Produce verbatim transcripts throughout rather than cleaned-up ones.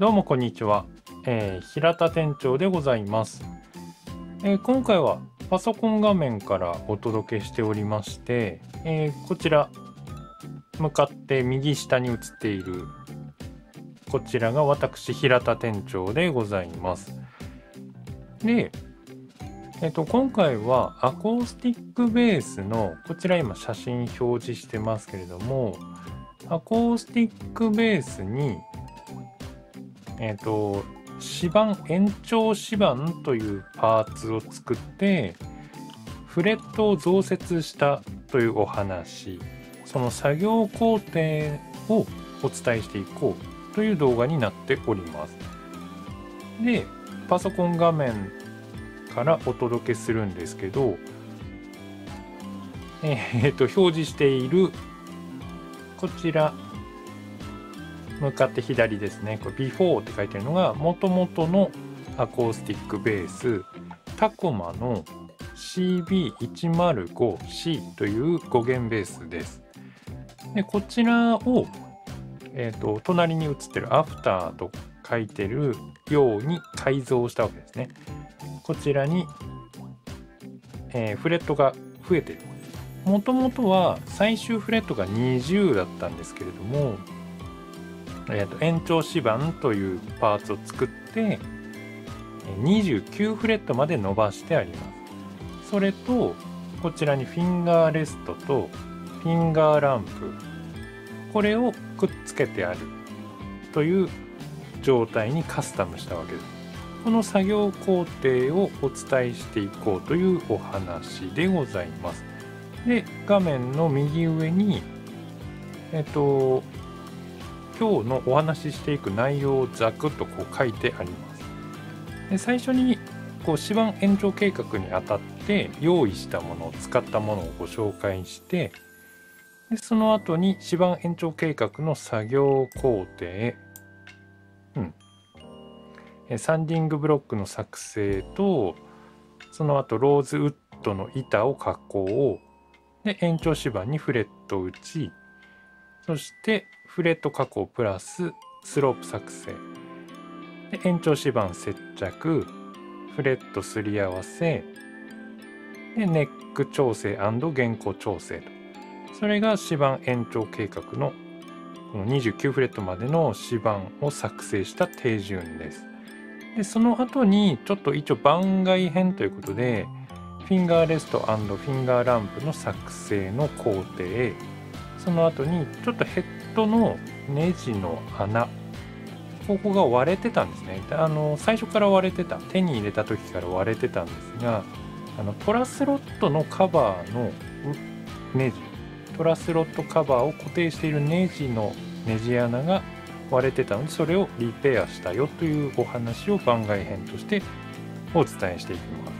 どうもこんにちは、えー、平田店長でございます、えー、今回はパソコン画面からお届けしておりまして、えー、こちら向かって右下に映っているこちらが私平田店長でございます。で、えっと、今回はアコースティックベースのこちら今写真表示してますけれどもアコースティックベースに、えっと、指板延長指板というパーツを作ってフレットを増設したというお話その作業工程をお伝えしていこうという動画になっております。でパソコン画面からお届けするんですけど、えー、と表示しているこちら向かって左ですねこれビフォーって書いてるのがもともとのアコースティックベースタコマの シービーいちまるごシー というご弦ベースです。でこちらを、えー、と隣に写ってるアフターと書いてるように改造したわけですね。こちらに、えー、フレットが増えている。もともとは最終フレットがにじゅうだったんですけれども、えー、と延長指板というパーツを作ってにじゅうきゅうフレットまで伸ばしてあります。それとこちらにフィンガーレストとフィンガーランプこれをくっつけてあるという状態にカスタムしたわけです。この作業工程をお伝えしていこうというお話でございます。で画面の右上に、えっと、今日のお話ししていく内容をざくっとこう書いてあります。で最初にこう指板延長計画にあたって用意したものを使ったものをご紹介してでその後に指板延長計画の作業工程サンディングブロックの作成とその後ローズウッドの板を加工で延長指板にフレット打ちそしてフレット加工プラススロープ作成で延長指板接着フレットすり合わせでネック調整&弦高調整とそれが指板延長計画のこのにじゅうきゅうフレットまでの指板を作成した手順です。でその後にちょっと一応番外編ということでフィンガーレスト&フィンガーランプの作成の工程その後にちょっとヘッドのネジの穴ここが割れてたんですねあの最初から割れてた手に入れた時から割れてたんですがあのトラスロットのカバーのネジトラスロットカバーを固定しているネジのネジ穴が割れてたのでそれをリペアしたよというお話を番外編としてお伝えしていきます。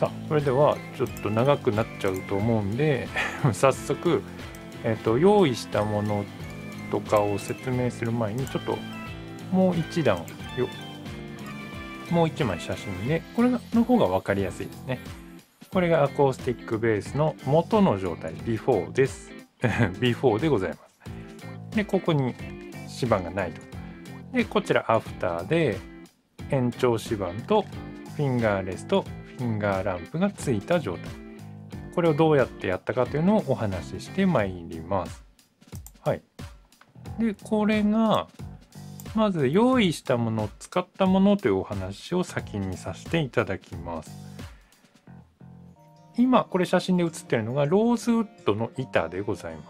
さあそれではちょっと長くなっちゃうと思うんで早速、えー、と用意したものとかを説明する前にちょっともう一段よもう一枚写真でこれの方が分かりやすいですね。これがアコースティックベースの元の状態 ビフォー です。ビフォー でございます。でここに指板がないとでこちらアフターで延長指板とフィンガーレストフィンガーランプがついた状態これをどうやってやったかというのをお話ししてまいります。はい、でこれがまず用意したもの使ったものというお話を先にさせていただきます。今これ写真で写っているのがローズウッドの板でございます。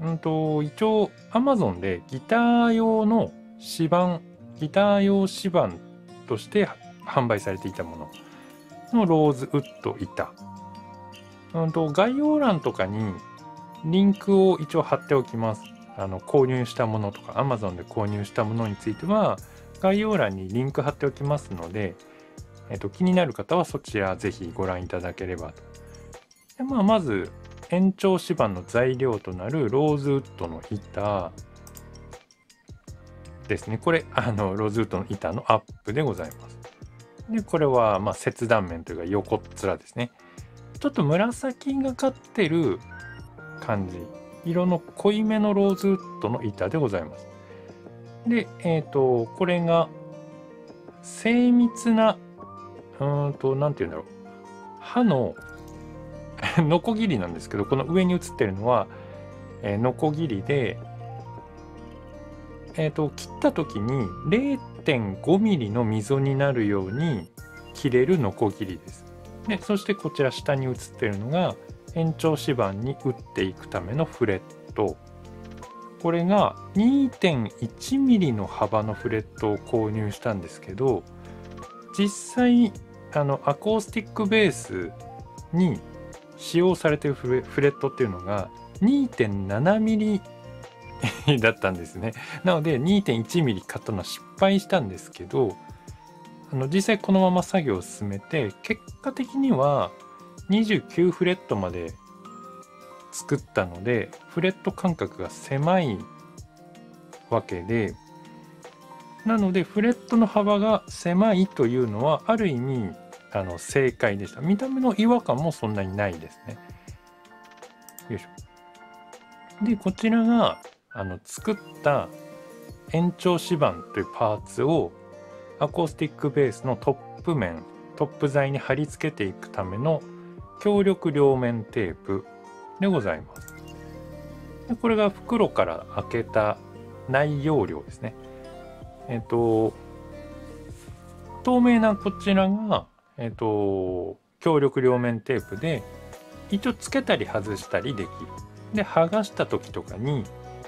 うんと一応 Amazon でギター用の指板ギター用指板として販売されていたもののローズウッド板、うんと概要欄とかにリンクを一応貼っておきます。あの購入したものとか Amazon で購入したものについては概要欄にリンク貼っておきますので、えっと、気になる方はそちらぜひご覧いただければと。で、まあ、まず延長指板の材料となるローズウッドの板ですね。これあのローズウッドの板のアップでございます。でこれはまあ切断面というか横っ面ですね。ちょっと紫がかってる感じ色の濃いめのローズウッドの板でございます。で、えっと、これが精密な、うーんと、なんて言うんだろう、刃のノコギリなんですけど、この上に写ってるのは、えー、ノコギリで、えー、と切った時に れいてんごミリ の溝になるように切れるノコギリです。でそしてこちら下に写ってるのが延長指板に打っていくためのフレット。これが にてんいちミリ の幅のフレットを購入したんですけど、実際あのアコースティックベースに使用されているフ レ, フレットっていうのが にてんななミリ だったんですね。なので にてんいちミリ 買ったのは失敗したんですけど、あの実際このまま作業を進めて結果的にはにじゅうきゅうフレットまで作ったので、フレット間隔が狭いわけで、なのでフレットの幅が狭いというのはある意味あの正解でした。見た目の違和感もそんなにないですね。よいしょ。でこちらがあの作った延長指板というパーツをアコースティックベースのトップ面トップ材に貼り付けていくための強力両面テープでございます。でこれが袋から開けた内容量ですね。えっと透明なこちらが、えっと、強力両面テープで一応つけたり外したりできる。で剥がした時とかに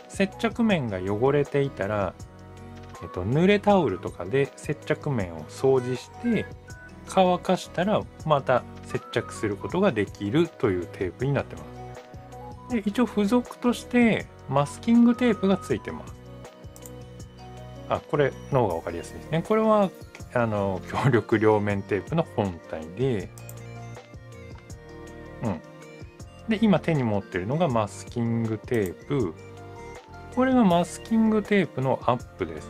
接着面が汚れていたら、えっと、濡れタオルとかで接着面を掃除して乾かしたらまた接着することができるというテープになってます。で一応付属としてマスキングテープがついてます。あ、これの方が分かりやすいですね。これはあの強力両面テープの本体で、うん、で今手に持ってるのがマスキングテープ。これがマスキングテープのアップです。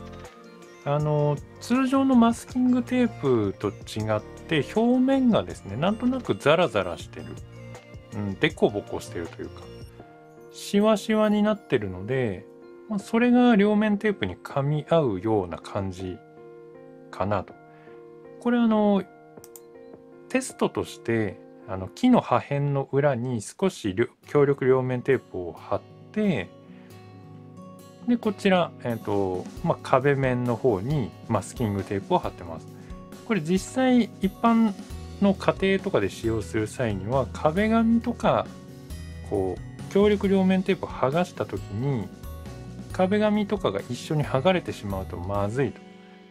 あの通常のマスキングテープと違って表面がですね、なんとなくザラザラしてる、うん、デコボコしてるというかシワシワになってるので、まあ、それが両面テープに噛み合うような感じかなと。これあのテストとしてあの木の破片の裏に少し強力両面テープを貼って、でこちら、えーとまあ、壁面の方にマスキングテープを貼ってます。これ実際一般の家庭とかで使用する際には壁紙とかこう強力両面テープを剥がした時に壁紙とかが一緒に剥がれてしまうとまずいと、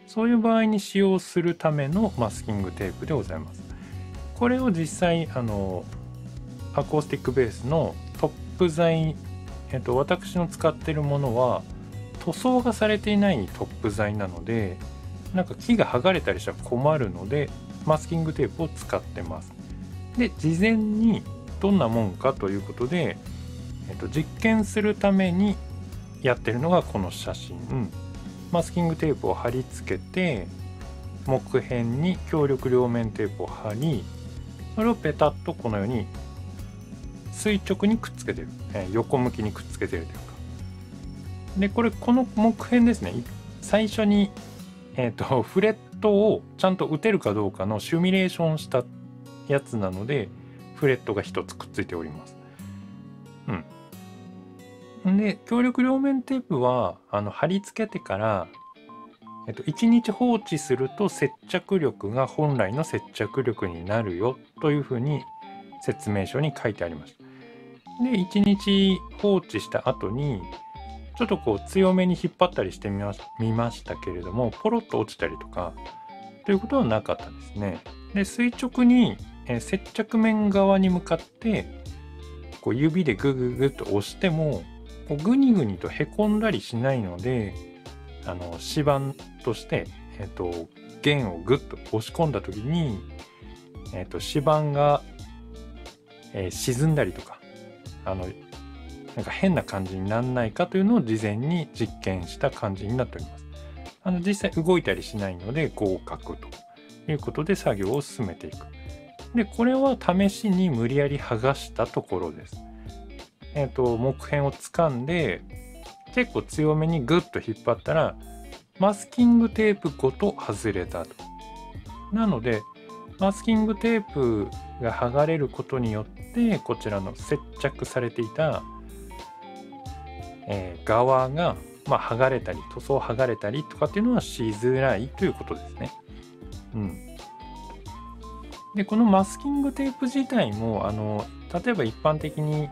そういう場合に使用するためのマスキングテープでございます。これを実際あのアコースティックベースのトップ材、えっと、私の使ってるものは塗装がされていないトップ材なので、なんか木が剥がれたりしたら困るのでマスキングテープを使ってます。で事前にどんなもんかということで、えっと、実験するためにやってるのがこの写真。マスキングテープを貼り付けて木片に強力両面テープを貼り、それをペタッとこのように垂直にくっつけてる、えー、横向きにくっつけてるというか。でこれこの木片ですね、最初に、えー、とフレットをちゃんと打てるかどうかのシミュレーションしたやつなのでフレットがひとつくっついております。うんで強力両面テープはあの貼り付けてから、えっと、いちにち放置すると接着力が本来の接着力になるよというふうに説明書に書いてありました。でいちにち放置した後にちょっとこう強めに引っ張ったりしてみま、見ましたけれども、ポロッと落ちたりとかということはなかったですね。で垂直に、えー、接着面側に向かってこう指でグググッと押してもこうグニグニとへこんだりしないので、あの指板として、えー、と弦をグッと押し込んだ時に、えー、と指板が、えー、沈んだりとかあのなんか変な感じにならないかというのを事前に実験した感じになっております。あの実際動いたりしないので合格ということで作業を進めていく。でこれは試しに無理やり剥がしたところです。えーと木片を掴んで結構強めにグッと引っ張ったらマスキングテープごと外れたと。なのでマスキングテープが剥がれることによってこちらの接着されていた、えー、側が、まあ、剥がれたり塗装剥がれたりとかっていうのはしづらいということですね。うん、でこのマスキングテープ自体もあの例えば一般的に、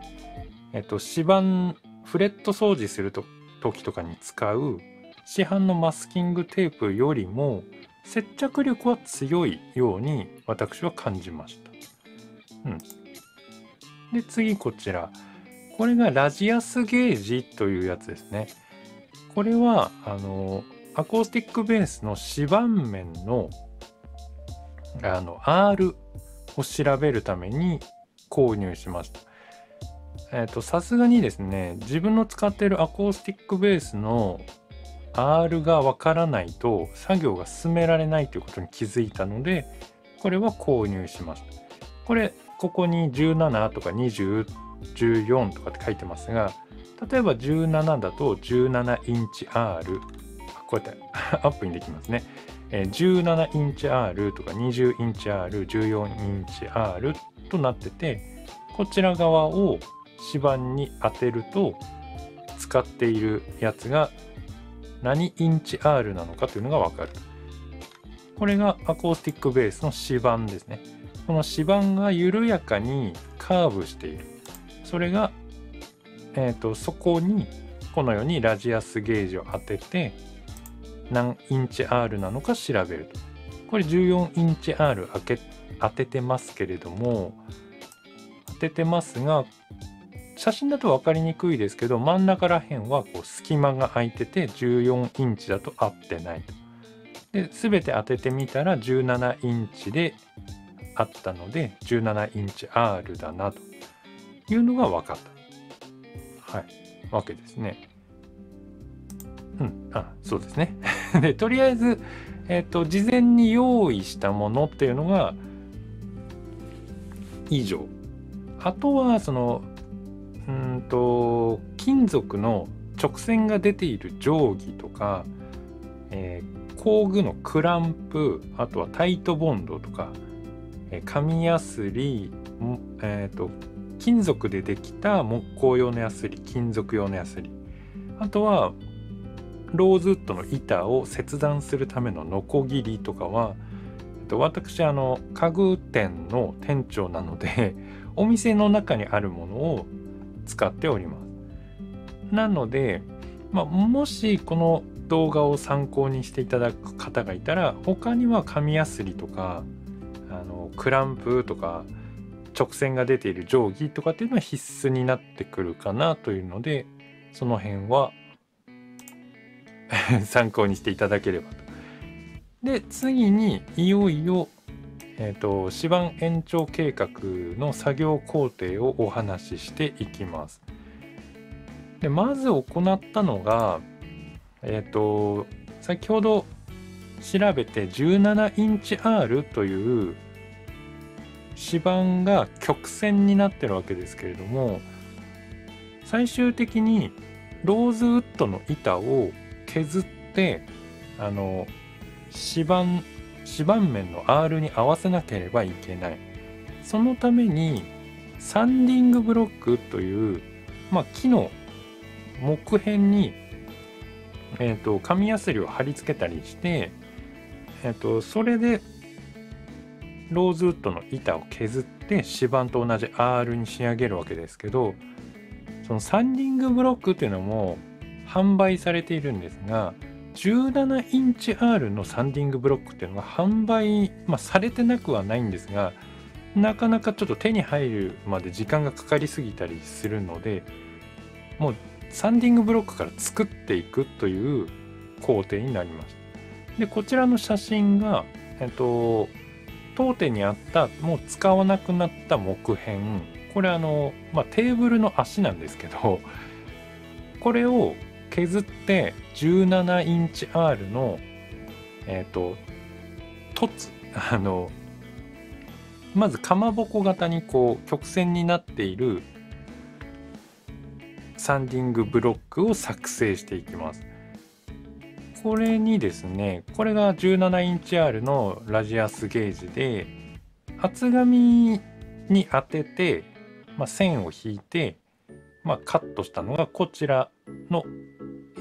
えっと、指板フレット掃除すると時とかに使う市販のマスキングテープよりも接着力は強いように私は感じました。うん、で次こちら、これがラジアスゲージというやつですね。これはあのアコースティックベースの指板面のあの アール を調べるために購入しました。えっとさすがにですね、自分の使っているアコースティックベースのアール がわからないと作業が進められないということに気づいたので、これは購入しました。これここにじゅうななとかにじゅう、じゅうよんとかって書いてますが、例えばじゅうななだとじゅうななインチアール、こうやってアップにできますね。じゅうななインチアールとかにじゅうインチアール、じゅうよんインチアールとなってて、こちら側を指板に当てると使っているやつが何インチ アール なのかというのが分かる。これがアコースティックベースの指板ですね。この指板が緩やかにカーブしている。それが、えーと、そこにこのようにラジアスゲージを当てて何インチ アール なのか調べると。これじゅうよんインチアール 当て、当ててますけれども、当ててますが、写真だと分かりにくいですけど、真ん中ら辺はこう隙間が空いててじゅうよんインチだと合ってないと。で全て当ててみたらじゅうななインチであったのでじゅうななインチアール だなというのが分かった、はい、わけですね。うんあそうですねでとりあえず、えーと、事前に用意したものっていうのが以上。あとはそのうんと金属の直線が出ている定規とか、えー、工具のクランプ、あとはタイトボンドとか、えー、紙やすり、えーと、金属でできた木工用のやすり、金属用のやすり、あとはローズウッドの板を切断するためのノコギリとかは、えーと、私あの家具店の店長なのでお店の中にあるものを使っております。なので、まあ、もしこの動画を参考にしていただく方がいたら、他には紙やすりとかあのクランプとか直線が出ている定規とかっていうのは必須になってくるかなというので、その辺は参考にしていただければと。で次にいよいよ、えーと、指板延長計画の作業工程をお話ししていきます。でまず行ったのが、えーと、先ほど調べてじゅうななインチアール という指板が曲線になってるわけですけれども、最終的にローズウッドの板を削ってあの指板指板面の アール に合わせなければいけない。そのためにサンディングブロックという、まあ、木の木片に、えー、と紙やすりを貼り付けたりして、えー、とそれでローズウッドの板を削って指板と同じ アール に仕上げるわけですけど、そのサンディングブロックというのも販売されているんですが、じゅうななインチアール のサンディングブロックっていうのが販売、まあ、されてなくはないんですが、なかなかちょっと手に入るまで時間がかかりすぎたりするので、もうサンディングブロックから作っていくという工程になりました。でこちらの写真が、えっと、当店にあったもう使わなくなった木片、これあの、まあ、テーブルの足なんですけど、これを削ってじゅうななインチアール のえっと凸あのまずかまぼこ型にこう曲線になっているサンディングブロックを作成していきます。これにですね、これがじゅうななインチアール のラジアスゲージで、厚紙に当てて、まあ、線を引いて、まあ、カットしたのがこちらの、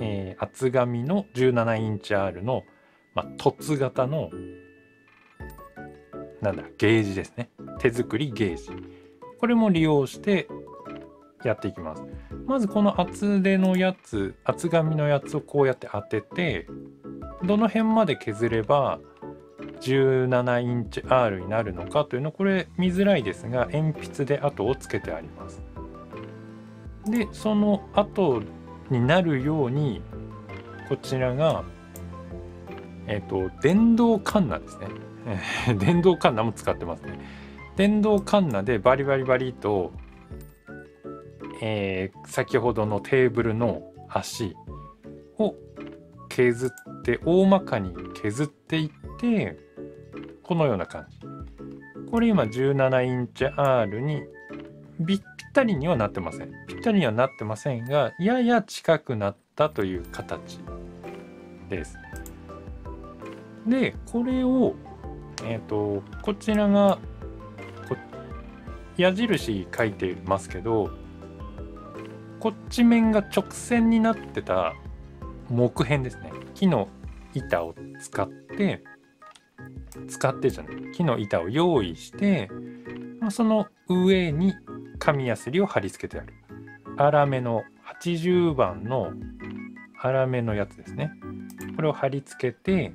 えー、厚紙のじゅうななインチアール の、まあ、凸型のなんだゲージですね。手作りゲージ。これも利用してやっていきます。まずこの厚手のやつ、厚紙のやつをこうやって当てて、どの辺まで削ればじゅうななインチアール になるのかというの、これ見づらいですが、鉛筆で跡をつけてあります。で、その跡になるように、こちらが、えっと、電動カンナですね。電動カンナも使ってますね。電動カンナでバリバリバリと、えー、先ほどのテーブルの足を削って大まかに削っていってこのような感じ。これ今じゅうななインチアール にぴったりにはなってません。ぴったりにはなってませんが、やや近くなったという形です。でこれを、えー、とこちらが矢印書いてますけど、こっち面が直線になってた木片ですね。木の板を使って使ってじゃない木の板を用意して、その上に紙やすりを貼り付けてある粗めのはちじゅうばんの粗めのやつですね。これを貼り付けて、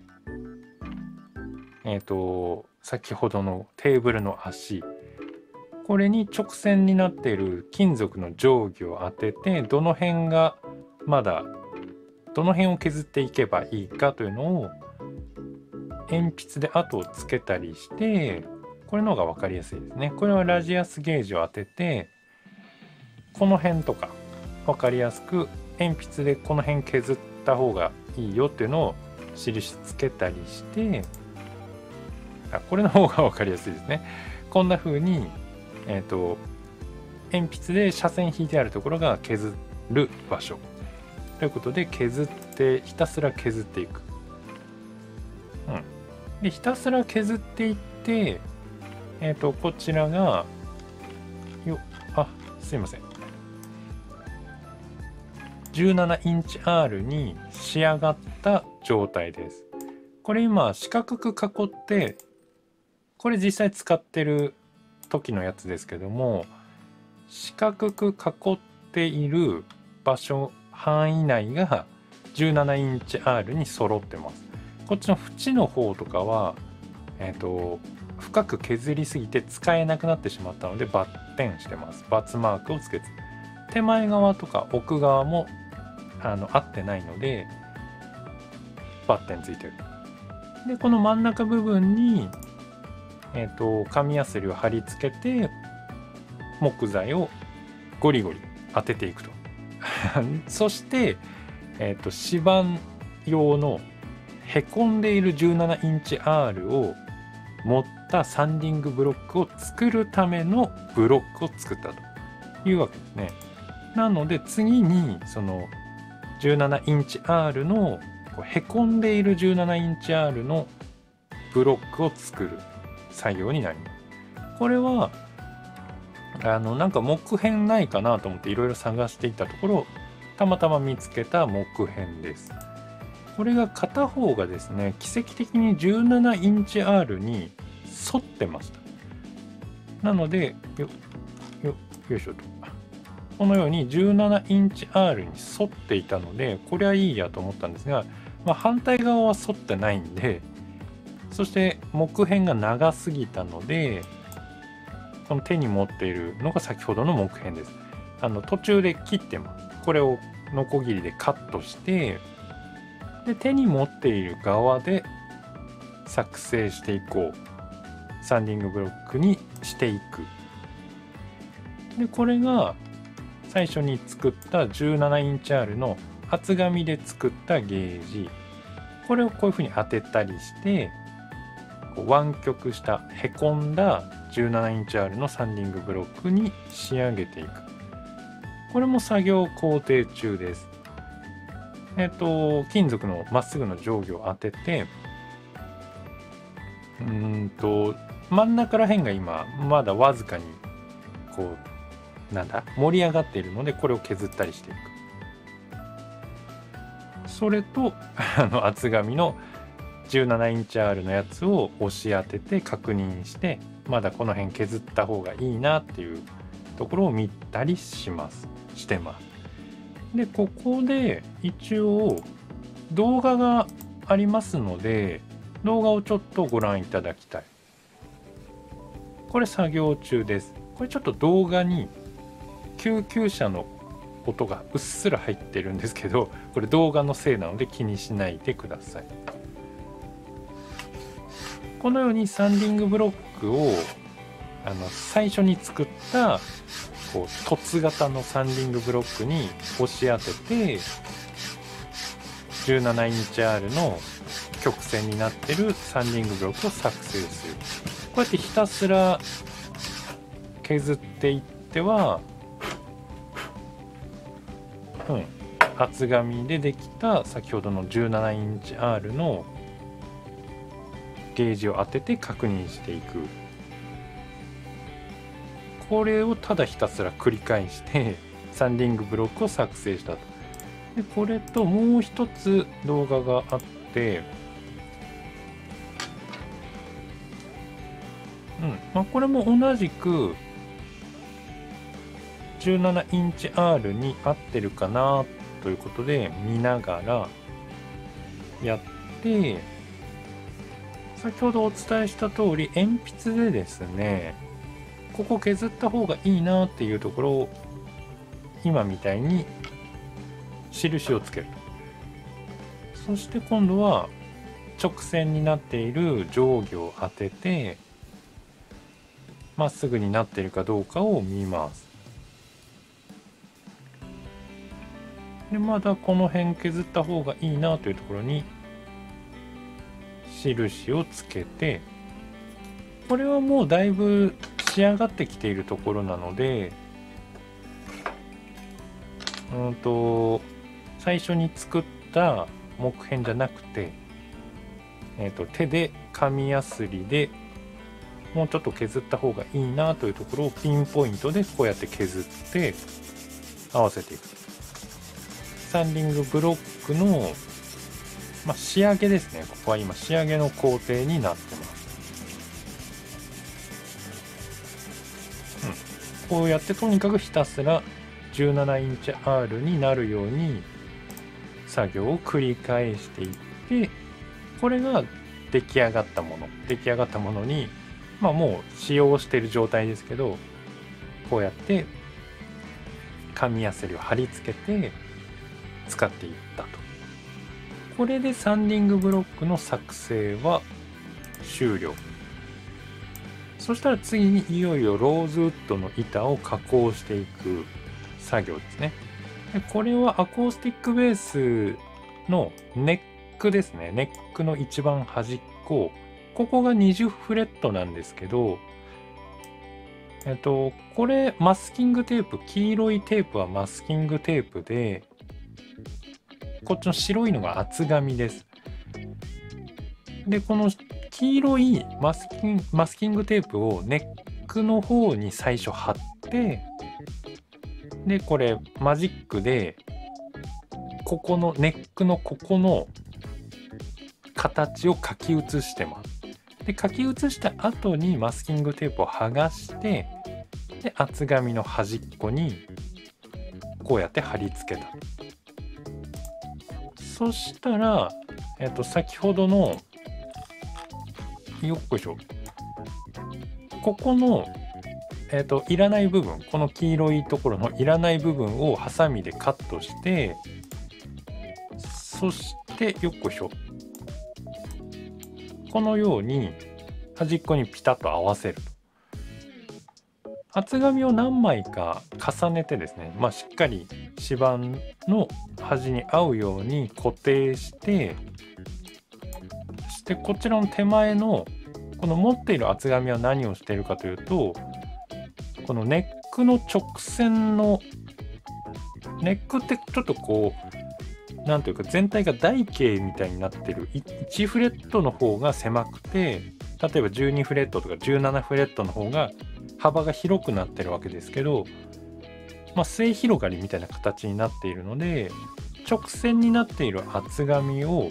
えっと先ほどのテーブルの足、これに直線になっている金属の定規を当てて、どの辺がまだどの辺を削っていけばいいかというのを鉛筆で跡をつけたりして、これの方が分かりやすいですね。これはラジアスゲージを当てて、この辺とか分かりやすく鉛筆でこの辺削った方がいいよっていうのを印つけたりして、あ、これの方が分かりやすいですね。こんな風にえーと鉛筆で斜線引いてあるところが削る場所ということで、削ってひたすら削っていく、うん、でひたすら削っていって、えーとこちらがよあすいませんじゅうななインチアール に仕上がった状態です。これ今四角く囲って、これ実際使ってる時のやつですけども、四角く囲っている場所範囲内がじゅうななインチアール に揃ってます。こっちの縁の方とかは、えーと、深く削りすぎて使えなくなってしまったのでバッテンしてます。バツマークをつけて、手前側とか奥側もあの合ってないのでバッテンついてる。でこの真ん中部分にえと紙やすりを貼り付けて木材をゴリゴリ当てていくとそして、えー、と指板用のへこんでいるじゅうななインチアール を持ったサンディングブロックを作るためのブロックを作ったというわけですね。なので次にそのじゅうななインチアール のへこんでいるじゅうななインチアール のブロックを作る作業になります。これはあのなんか木片ないかなと思っていろいろ探していたところ、たまたま見つけた木片です。これが片方がですね、奇跡的にじゅうななインチアール に沿ってました。なのでよよよいしょと、このようにじゅうななインチアール に沿っていたので、これはいいやと思ったんですが、まあ、反対側は沿ってないんで、そして木片が長すぎたので、この手に持っているのが先ほどの木片です。あの途中で切ってます。これをノコギリでカットして、で手に持っている側で作成していこう、サンディングブロックにしていく。でこれが最初に作ったじゅうななインチアール の厚紙で作ったゲージ。これをこういうふうに当てたりして、湾曲したへこんだじゅうななインチアール のサンディングブロックに仕上げていく。これも作業工程中です。えっと、金属のまっすぐの定規を当てて、うんと真ん中ら辺が今まだわずかにこうなんだ盛り上がっているので、これを削ったりしていく。それとあの厚紙のじゅうななインチアール のやつを押し当てて確認して、まだこの辺削った方がいいなっていうところを見たりしますしてます。でここで一応動画がありますので、動画をちょっとご覧いただきたい。これ作業中です。これちょっと動画に救急車の音がうっすら入ってるんですけど、これ動画のせいなので気にしないでください。このようにサンディングブロックをあの最初に作ったこう凸型のサンディングブロックに押し当ててじゅうななインチアール の曲線になってるサンディングブロックを作成する。こうやってひたすら削っていっては、うん、厚紙でできた先ほどのじゅうななインチアール のゲージを当てて確認していく。これをただひたすら繰り返してサンディングブロックを作成したと。でこれともう一つ動画があって、うんまあ、これも同じくじゅうななインチアール に合ってるかなということで見ながらやって、先ほどお伝えした通り鉛筆でですね、ここ削った方がいいなっていうところを今みたいに印をつける。そして今度は直線になっている定規を当ててまっすぐになっているかどうかを見ます。でまだこの辺削った方がいいなというところに印をつけて、これはもうだいぶ仕上がってきているところなので、うんと最初に作った木片じゃなくて、えーと手で紙やすりでもうちょっと削った方がいいなというところをピンポイントでこうやって削って合わせていく。サンディングブロックの、まあ、仕上げですね。ここは今仕上げの工程になってます、うん、こうやってとにかくひたすらじゅうななインチアール になるように作業を繰り返していって、これが出来上がったもの出来上がったものに、まあ、もう使用している状態ですけど、こうやって紙やすりを貼り付けて使っていったと。これでサンディングブロックの作成は終了。そしたら次にいよいよローズウッドの板を加工していく作業ですね。でこれはアコースティックベースのネックですね。ネックの一番端っこ、ここがにじゅうフレットなんですけど、えっとこれマスキングテープ、黄色いテープはマスキングテープで、こっちの白いのが厚紙です。でこの黄色いマスキン、マスキングテープをネックの方に最初貼って、でこれマジックでここのネックのここの形を書き写してます。で書き写した後にマスキングテープを剥がして、で厚紙の端っこにこうやって貼り付けた。そしたら、えっと、先ほどのよっこいしょここの、えっと、いらない部分、この黄色いところのいらない部分をハサミでカットして、そしてよっこいしょこのように端っこにピタッと合わせると。厚紙を何枚か重ねてですね、まあ、しっかり指板の端に合うように固定して、そしてこちらの手前のこの持っている厚紙は何をしているかというと、このネックの直線のネックってちょっとこうなんというか全体が台形みたいになってる。いちフレットの方が狭くて、例えばじゅうにフレットとかじゅうななフレットの方が幅が広くなってるわけですけど、まあ、末広がりみたいな形になっているので、直線になっている厚紙を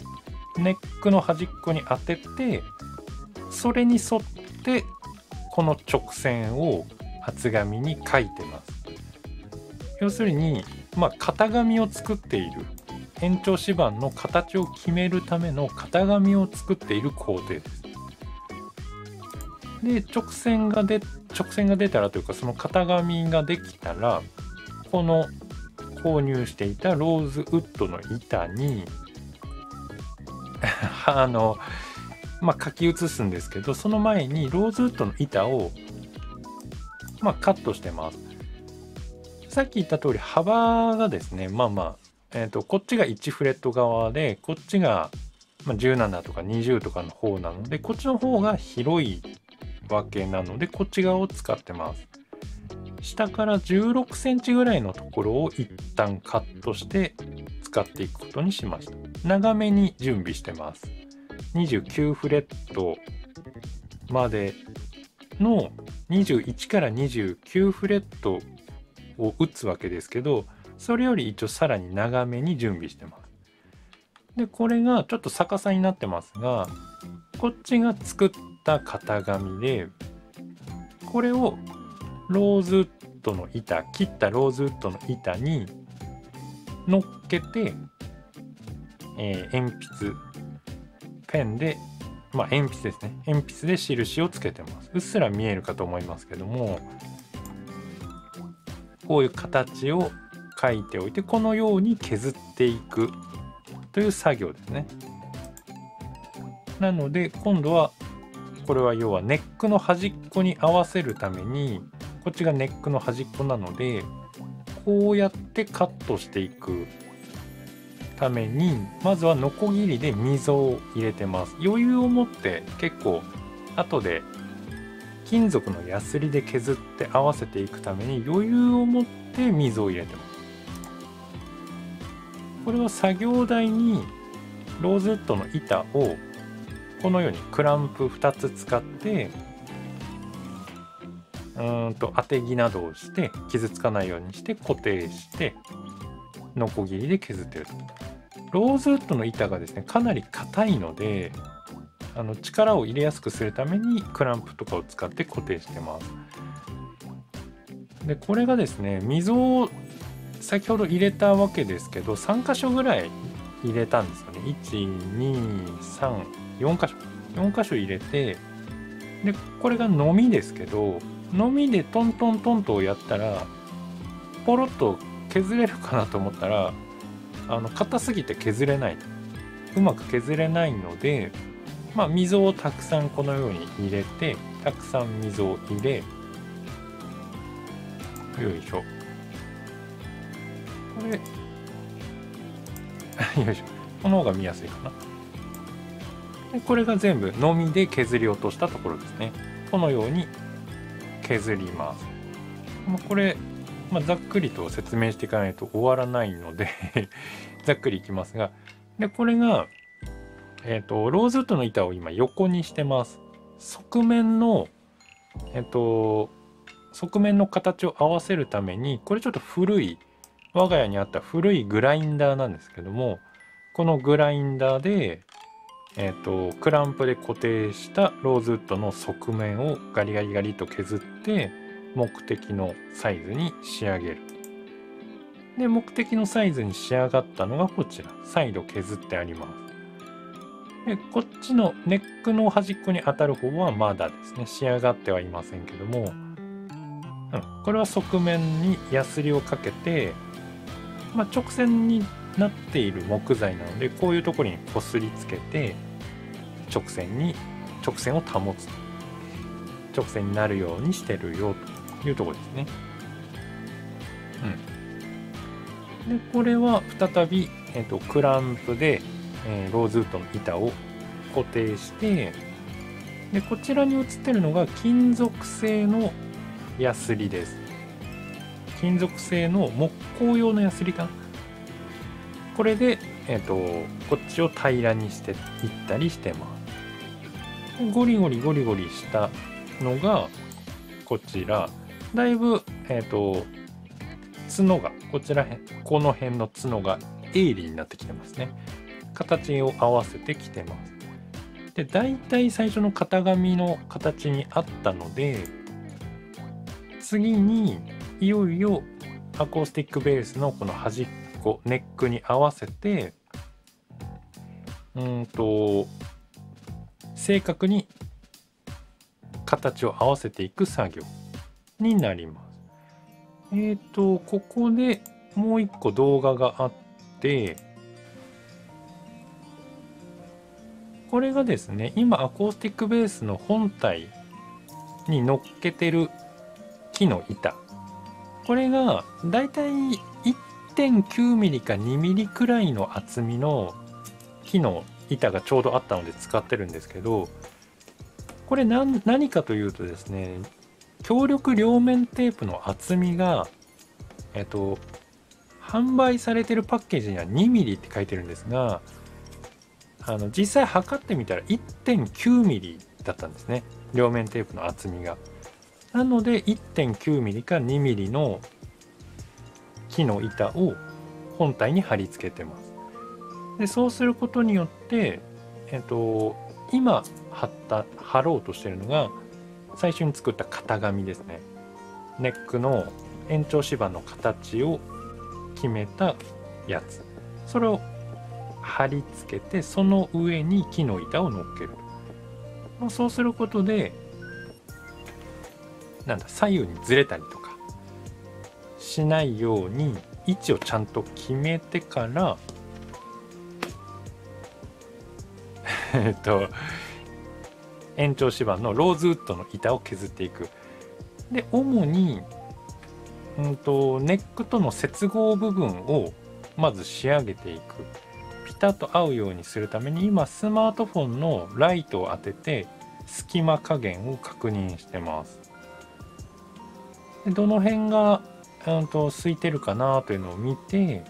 ネックの端っこに当てて、それに沿ってこの直線を厚紙に書いてます。要するに、まあ、型紙を作っている、延長指板の形を決めるための型紙を作っている工程です。で、直線がで直線が出たらというか、その型紙ができたら、この購入していたローズウッドの板にあの、まあ、書き写すんですけど、その前にローズウッドの板を、まあ、カットしてます。さっき言った通り幅がですね、まあまあ、えー、とこっちがいちフレット側で、こっちがじゅうななとかにじゅうとかの方なので、こっちの方が広いわけなので、こっち側を使ってます。下からじゅうろくセンチぐらいのところを一旦カットして使っていくことにしました。長めに準備してます。にじゅうきゅうフレットまでのにじゅういちからにじゅうきゅうフレットを打つわけですけど、それより一応さらに長めに準備してます。で、これがちょっと逆さになってますが、こっちが作った型紙で、これをローズウッドの板、切ったローズウッドの板に乗っけて、えー、鉛筆ペンで、まあ鉛筆ですね、鉛筆で印をつけてます。うっすら見えるかと思いますけども、こういう形を書いておいて、このように削っていくという作業ですね。なので今度はこれは要はネックの端っこに合わせるために、こっちがネックの端っこなので、こうやってカットしていくために、まずはノコギリで溝を入れてます。余裕を持って、結構後で金属のヤスリで削って合わせていくために余裕を持って溝を入れてます。これは作業台にローズウッドの板をこのようにクランプふたつ使って、うーんと当て木などをして傷つかないようにして固定してノコギリで削ってると。ローズウッドの板がですね、かなり硬いので、あの力を入れやすくするためにクランプとかを使って固定してます。で、これがですね、溝を先ほど入れたわけですけど、さん箇所ぐらい入れたんですよね。いち、に、さん、よん箇所よん箇所入れて、でこれがのみですけど、のみでトントントンとやったらポロッと削れるかなと思ったら、あの硬すぎて削れない、うまく削れないので、まあ、溝をたくさんこのように入れて、たくさん溝を入れ、よいしょ、これよいしょ、この方が見やすいかな。これが全部のみで削り落としたところですね。このように削ります。これ、まあ、ざっくりと説明していかないと終わらないのでざっくりいきますが、でこれが、えー、とローズウッドの板を今横にしてます。側面の、えー、と側面の形を合わせるために、これちょっと古い、我が家にあった古いグラインダーなんですけども、このグラインダーでえとクランプで固定したローズウッドの側面をガリガリガリと削って、目的のサイズに仕上げる。で、目的のサイズに仕上がったのがこちら、再度削ってあります。でこっちのネックの端っこに当たる方はまだですね、仕上がってはいませんけども、うん、これは側面にヤスリをかけて、まあ、直線になっている木材なので、こういうところにこすりつけて直線に直線を保つ、直線になるようにしてるよというところですね。うん、でこれは再び、えー、とクランプで、えー、ローズウッドの板を固定して、でこちらに写ってるのが金属製のヤスリです。金属製の木工用のヤスリかな。これでえっとこっちを平らにしていったりしてます。ゴリゴリゴリゴリしたのがこちら、だいぶえっと角がこちらへん、この辺の角が鋭利になってきてますね。形を合わせてきてます。で、大体最初の型紙の形にあったので、次にいよいよアコースティックベースのこの端っこネックに合わせて、うんと正確に形を合わせていく作業になります。えっとここでもう一個動画があって、これがですね、今アコースティックベースの本体に乗っけてる木の板、これがだいたい いってんきゅうミリ か にミリ くらいの厚みの木の板がちょうどあったので使ってるんですけど、これ 何, 何かというとですね、強力両面テープの厚みが、えっと、販売されてるパッケージには にミリ って書いてるんですが、あの実際測ってみたら いってんきゅうミリ だったんですね、両面テープの厚みが。なので いってんきゅうミリ か にミリ の木の板を本体に貼り付けてます。で、そうすることによって、えっと、今貼った貼ろうとしてるのが最初に作った型紙ですね。ネックの延長芝の形を決めたやつ、それを貼り付けて、その上に木の板を乗っける。まあ、そうすることでなんだ左右にずれたりとかしないように位置をちゃんと決めてからえっと延長芝のローズウッドの板を削っていく。で、主に、うんと、ネックとの接合部分をまず仕上げていく。ピタッと合うようにするために今スマートフォンのライトを当てて隙間加減を確認してます。で、どの辺が、うんと、空いてるかなというのを見て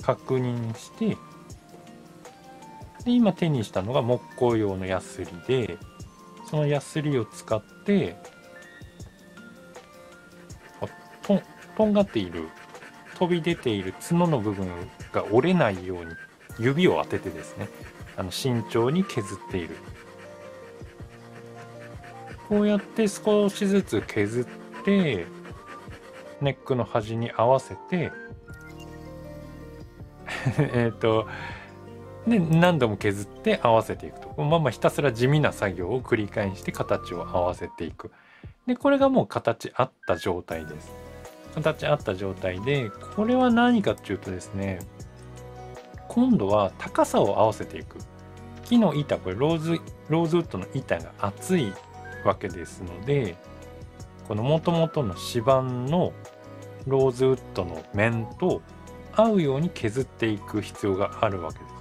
確認して、で、今手にしたのが木工用のヤスリで、そのヤスリを使ってとんとんがっている飛び出ている角の部分が折れないように指を当ててですね、あの慎重に削っている。こうやって少しずつ削ってネックの端に合わせてえっとで、何度も削って合わせていくと、このままひたすら地味な作業を繰り返して形を合わせていく。で、これがもう形あった状態です。形あった状態で、これは何かっていうとですね、今度は高さを合わせていく。木の板、これローズ、ローズウッドの板が厚いわけですので、この元々の指板のローズウッドの面と合うように削っていく必要があるわけです。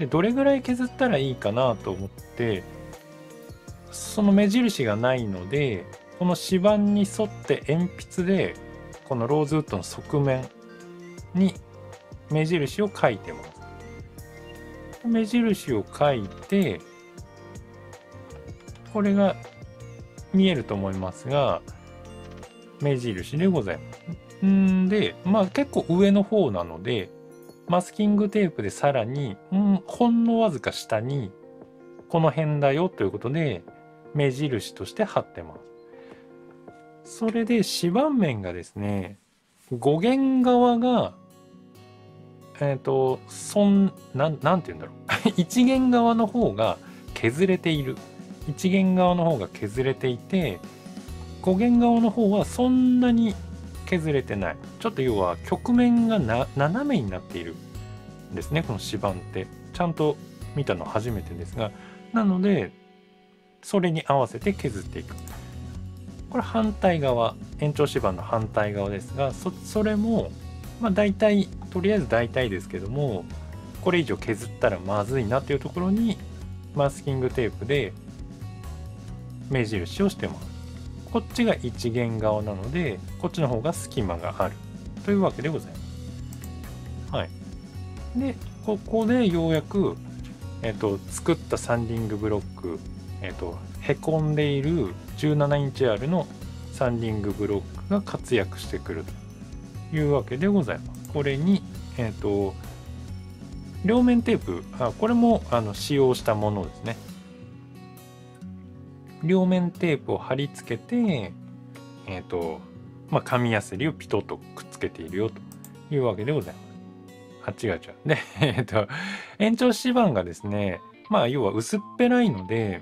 で、どれぐらい削ったらいいかなと思って、その目印がないのでこの指板に沿って鉛筆でこのローズウッドの側面に目印を書いてます。目印を書いて、これが見えると思いますが目印でございます。んで、まあ結構上の方なのでマスキングテープでさらに、うん、ほんのわずか下にこの辺だよということで目印として貼ってます。それで指板面がですね、語源側がえっ、ー、とそんな ん, なんて言うんだろう一元側の方が削れている一元側の方が削れていて、語源側の方はそんなに削れてない。ちょっと要は曲面がな斜めになっているんですね。この指板ってちゃんと見たの初めてですが、なのでそれに合わせて削っていく。これ反対側、延長指板の反対側ですが、 そ, それもまあ大体、とりあえず大体ですけども、これ以上削ったらまずいなというところにマスキングテープで目印をしてます。こっちが一元側なのでこっちの方が隙間があるというわけでございます。はい。で、ここでようやく、えっと、作ったサンディングブロック、えっと、へこんでいるじゅうななインチアール のサンディングブロックが活躍してくるというわけでございます。これに、えっと、両面テープ、あ、これもあの使用したものですね。両面テープを貼り付けて、えっと、まあ、紙やすりをピトッとくっつけているよというわけでございます。あ、違う違う。で、えっと、延長指板がですね、まあ、要は薄っぺらいので、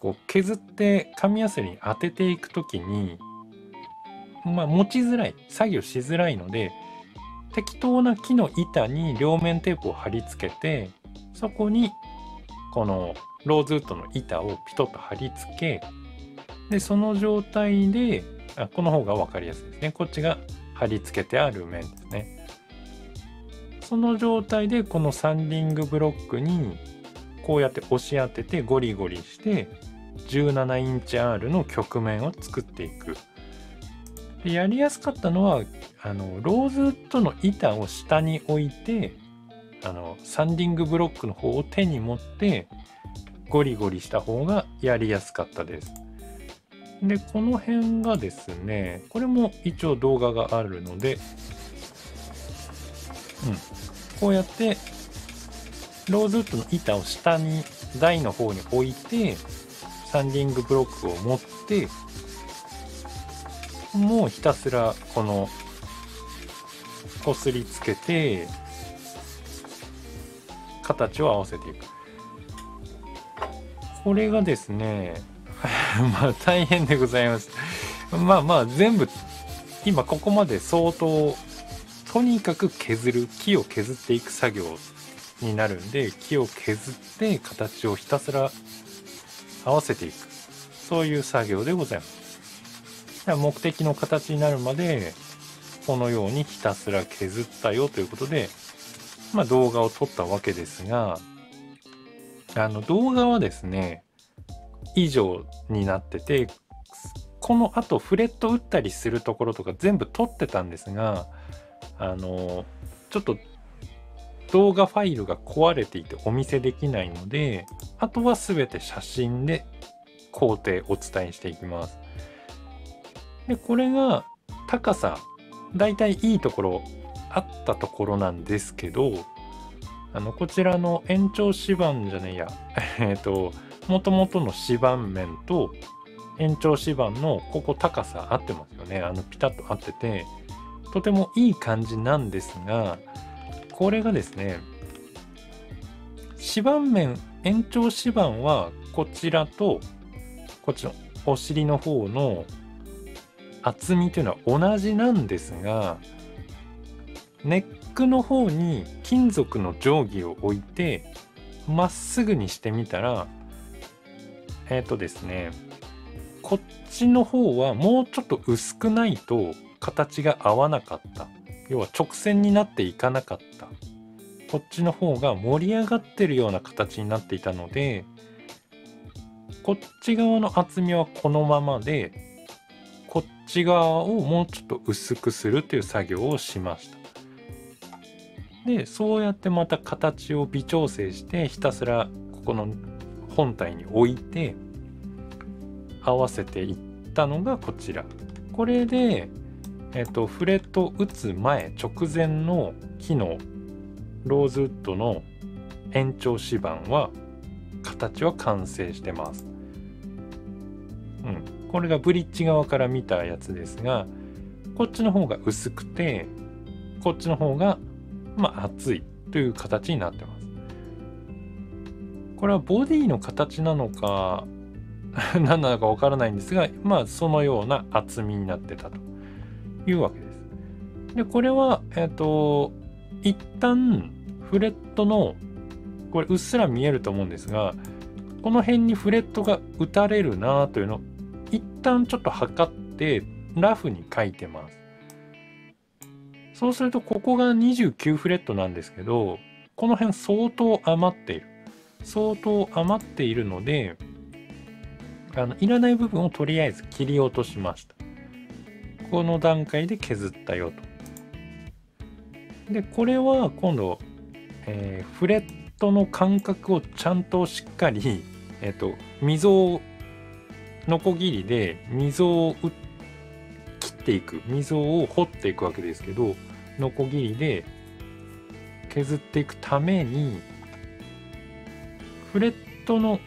こう削って紙やすりに当てていくときに、まあ、持ちづらい、作業しづらいので、適当な木の板に両面テープを貼り付けて、そこにこのローズウッドの板をピトッと貼り付け、でその状態で、あ、この方が分かりやすいですね。こっちが貼り付けてある面ですね。その状態でこのサンディングブロックにこうやって押し当ててゴリゴリしてじゅうななインチアール の曲面を作っていく。でやりやすかったのはあのローズウッドの板を下に置いてあのサンディングブロックの方を手に持ってゴリゴリした方がやりやすかったです。でこの辺がですね、これも一応動画があるので、うん、こうやってローズウッドの板を下に台の方に置いてサンディングブロックを持ってもうひたすらこのこすりつけて形を合わせていく。これがですねまあ大変でございますまあまあ全部今ここまで相当とにかく削る木を削っていく作業になるんで、木を削って形をひたすら合わせていく、そういう作業でございます。目的の形になるまでこのようにひたすら削ったよということで、まあ、動画を撮ったわけですが、あの動画はですね以上になってて、このあとフレット打ったりするところとか全部撮ってたんですが、あのちょっと動画ファイルが壊れていてお見せできないので、あとは全て写真で工程お伝えしていきます。でこれが高さだいたいいいところあったところなんですけど、あのこちらの延長指板じゃねえやえっともともとの指板面と延長指板のここ高さ合ってますよね。あのピタッと合っててとてもいい感じなんですが、これがですね指板面、延長指板はこちらとこっちのお尻の方の厚みというのは同じなんですが、ネックの方に金属の定規を置いてまっすぐにしてみたら、えっとですね、こっちの方はもうちょっと薄くないと形が合わなかった、要は直線になっていかなかった、こっちの方が盛り上がってるような形になっていたので、こっち側の厚みはこのままでこっち側をもうちょっと薄くするという作業をしました。でそうやってまた形を微調整してひたすらここの本体に置いて合わせていったのがこちら。これで、えっと、フレット打つ前直前の木のローズウッドの延長指板は形は完成してます、うん、これがブリッジ側から見たやつですが、こっちの方が薄くてこっちの方がまあ厚いという形になってます。これはボディの形なのか何なのかわからないんですが、まあそのような厚みになってたというわけです。でこれはえっと一旦フレットのこれうっすら見えると思うんですが、この辺にフレットが打たれるなというのを一旦ちょっと測ってラフに書いてます。そうするとここがにじゅうきゅうフレットなんですけど、この辺相当余っている相当余っているので、あのいらない部分をとりあえず切り落としました。この段階で削ったよと。でこれは今度、えー、フレットの間隔をちゃんとしっかり、えー、と溝のこぎりで溝を打切っていく、溝を掘っていくわけですけど、のこぎりで削っていくためにフレットの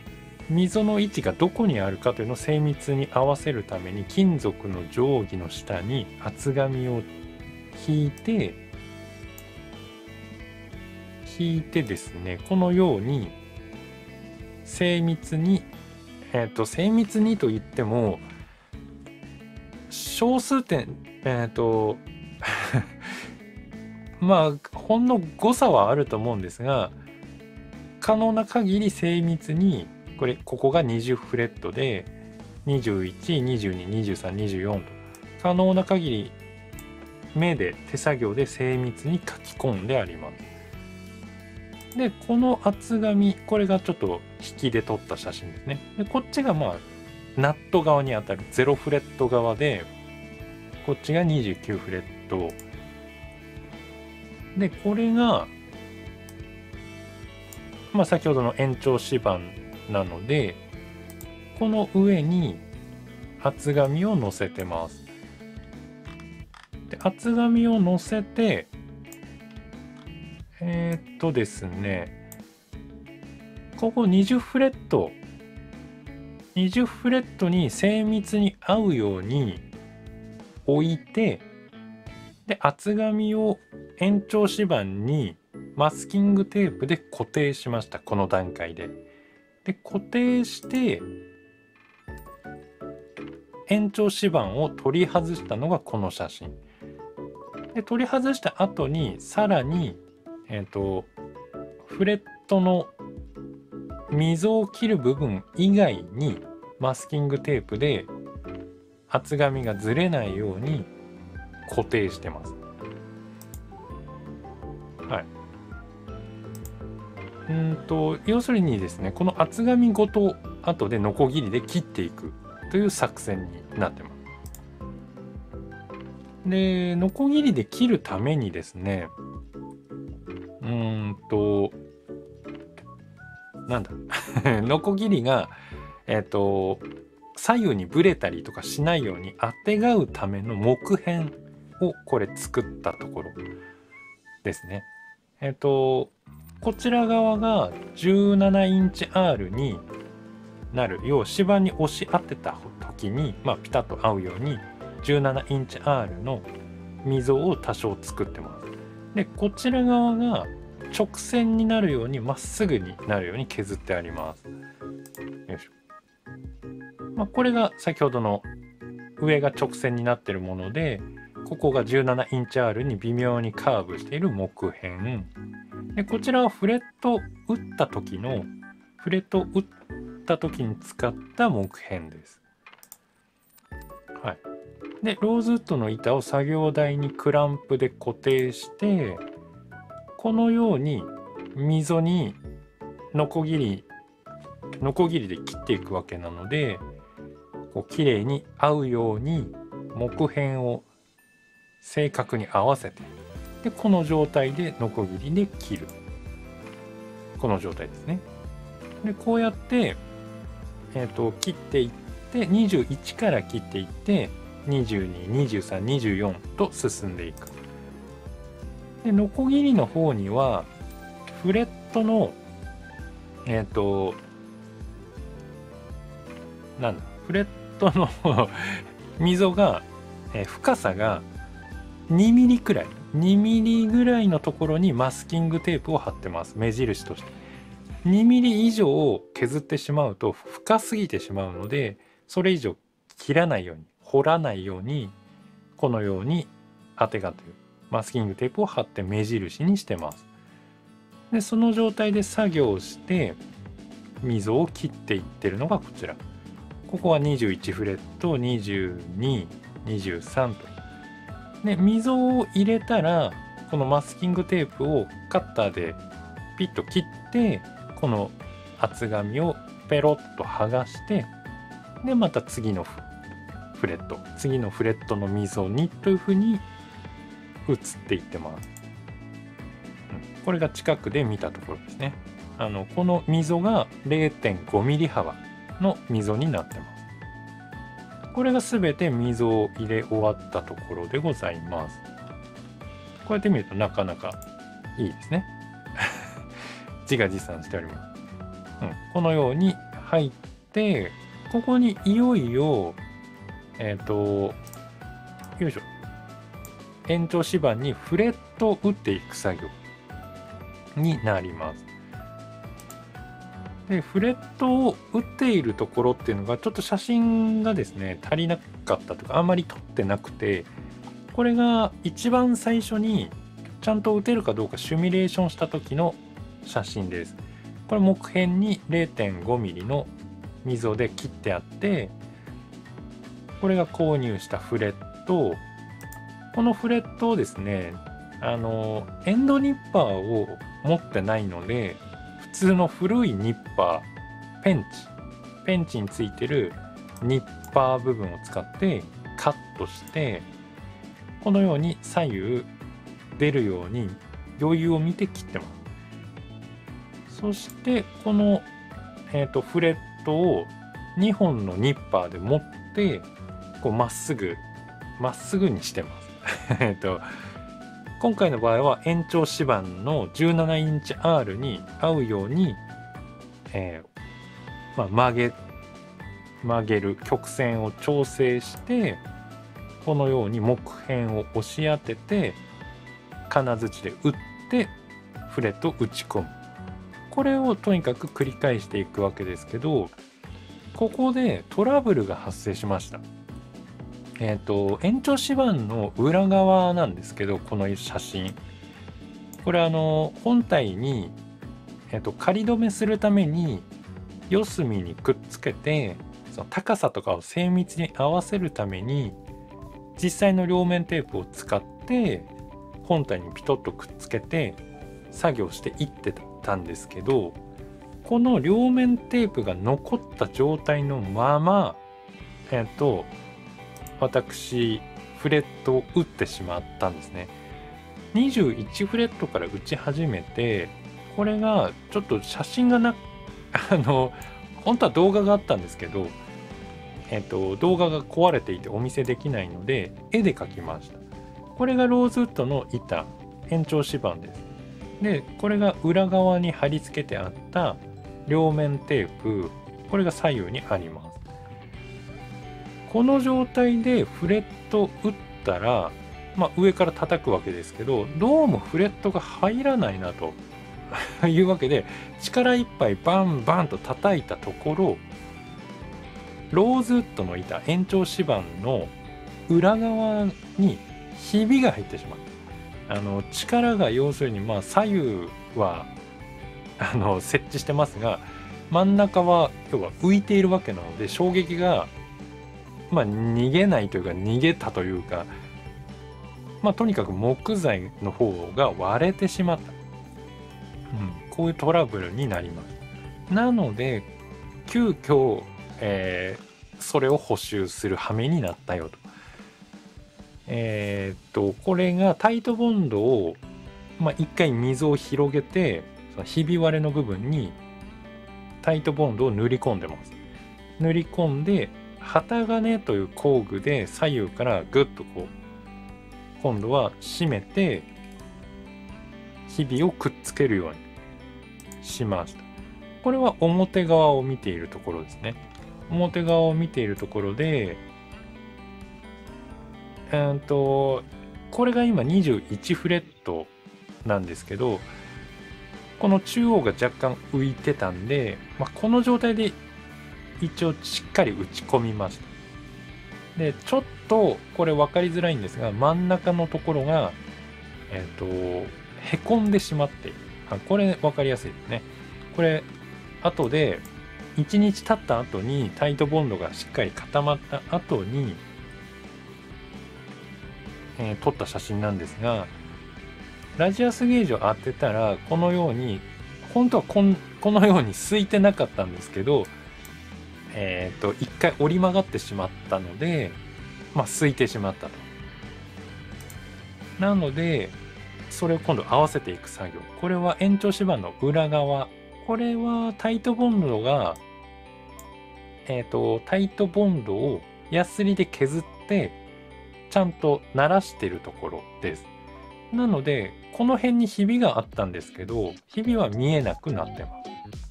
溝の位置がどこにあるかというのを精密に合わせるために、金属の定規の下に厚紙を引いて引いてですね、このように精密に、えーと精密にといっても小数点、えっとまあほんの誤差はあると思うんですが、可能な限り精密に、これここがにじゅうフレットでにじゅういち、にじゅうに、にじゅうさん、にじゅうよんと可能な限り目で手作業で精密に書き込んであります。でこの厚紙、これがちょっと引きで撮った写真ですね。でこっちがまあナット側にあたるゼロフレット側で、こっちがにじゅうきゅうフレットで、これがまあ先ほどの延長指板なので、この上に厚紙を載せてます。で厚紙を載せて、えー、っとですねここにじゅうフレット、にじゅうフレットに精密に合うように置いて、で厚紙を延長指板にマスキングテープで固定しました。この段階でで固定して延長指板を取り外したのがこの写真で、取り外した後にさらに、えーと、フレットの溝を切る部分以外にマスキングテープで厚紙がずれないように固定してます。はい、うんと要するにですね、この厚紙ごと後でノコギリで切っていくという作戦になってます。でノコギリで切るためにですね、うんとなんだノコギリがえっと左右にぶれたりとかしないようにあてがうための木片をこれ作ったところですね。えっとこちら側がじゅうななインチアール になるよう指板に押し当てた時に、まあ、ピタッと合うようにじゅうななインチアール の溝を多少作ってます。でこちら側が直線になるようにまっすぐになるように削ってあります。よいしょ、まあ、これが先ほどの上が直線になってるもので、ここがじゅうななインチアール に微妙にカーブしている木片で、こちらはフレット打った時のフレット打った時に使った木片です。はい、でローズウッドの板を作業台にクランプで固定して、このように溝にノコギリノコギリで切っていくわけなので、こう綺麗に合うように木片を正確に合わせて、でこの状態でノコギリで切る、この状態ですね。でこうやって、えー、と切っていってにじゅういちから切っていってにじゅうに、にじゅうさん、にじゅうよんと進んでいく。でノコギリの方にはフレットのえっ、ー、となんだフレットの溝が、えー、深さがにミリくらい、にミリぐらいのところにマスキングテープを貼ってます。目印としてにミリ以上を削ってしまうと深すぎてしまうので、それ以上切らないように掘らないように、このようにあてがというマスキングテープを貼って目印にしてます。でその状態で作業して溝を切っていってるのがこちら、ここはにじゅういちフレット、にじゅうに、にじゅうさんと。で溝を入れたらこのマスキングテープをカッターでピッと切って、この厚紙をペロッと剥がして、でまた次のフレット次のフレットの溝にというふうに移っていってます。うんこれが近くで見たところですね。あのこの溝が れいてんごミリ 幅の溝になってます。これが全て溝を入れ終わったところでございます。こうやって見るとなかなかいいですね。自画自賛しております。うん、このように入って、ここにいよいよえっとよいしょ延長指板にフレットを打っていく作業になります。でフレットを打っているところっていうのがちょっと写真がですね足りなかったとかあんまり撮ってなくて、これが一番最初にちゃんと打てるかどうかシミュレーションした時の写真です。これ木片に れいてんごミリ の溝で切ってあって、これが購入したフレット。このフレットをですねあのエンドニッパーを持ってないので、普通の古いニッパー、ペンチペンチについてるニッパー部分を使ってカットして、このように左右出るように余裕を見て切ってます。そしてこの、えーと、フレットをにほんのニッパーで持ってこうまっすぐまっすぐにしてます。えっと今回の場合は延長指板のじゅうななインチアール に合うように、えーまあ、曲げ曲げる曲線を調整して、このように木片を押し当てて金槌で打ってフレットを打ち込む。これをとにかく繰り返していくわけですけど、ここでトラブルが発生しました。えーと、延長指板の裏側なんですけど、この写真これあの本体に、えーと、仮止めするために四隅にくっつけて、その高さとかを精密に合わせるために実際の両面テープを使って本体にピトッとくっつけて作業していってたんですけど、この両面テープが残った状態のままえっと私フレットを打ってしまったんですね。にじゅういちフレットから打ち始めて、これがちょっと写真がなあの本当は動画があったんですけど、えっと、動画が壊れていてお見せできないので絵で描きました。これがローズウッドの板延長指板です。でこれが裏側に貼り付けてあった両面テープ、これが左右にあります。この状態でフレット打ったら、まあ、上から叩くわけですけど、どうもフレットが入らないなというわけで力いっぱいバンバンと叩いたところ、ローズウッドの板延長指板の裏側にひびが入ってしまった。あの力が要するにまあ左右はあの設置してますが、真ん中は要は浮いているわけなので衝撃がまあ逃げないというか逃げたというか、まあとにかく木材の方が割れてしまった、うん、こういうトラブルになります。なので急遽、えー、それを補修する羽目になったよと。えー、っとこれがタイトボンドを、まあ、いっかい溝を広げてそのひび割れの部分にタイトボンドを塗り込んでます。塗り込んで旗金という工具で左右からグッとこう今度は締めてひびをくっつけるようにしました。これは表側を見ているところですね。表側を見ているところで、えーっとこれが今にじゅういちフレットなんですけど、この中央が若干浮いてたんで、まあ、この状態で一応しっかり打ち込みました。でちょっとこれ分かりづらいんですが、真ん中のところがえっとへこんでしまっている。あ、これ分かりやすいですね。これ後でいちにち経った後にタイトボンドがしっかり固まった後に、えー、撮った写真なんですが、ラジアスゲージを当てたらこのように本当はこん、このように空いてなかったんですけど、えっと一回折り曲がってしまったので、まあ、空いてしまったと。なのでそれを今度合わせていく作業、これは延長芝の裏側、これはタイトボンドが、えーと、タイトボンドをヤスリで削ってちゃんと慣らしているところです。なのでこの辺にひびがあったんですけど、ひびは見えなくなってま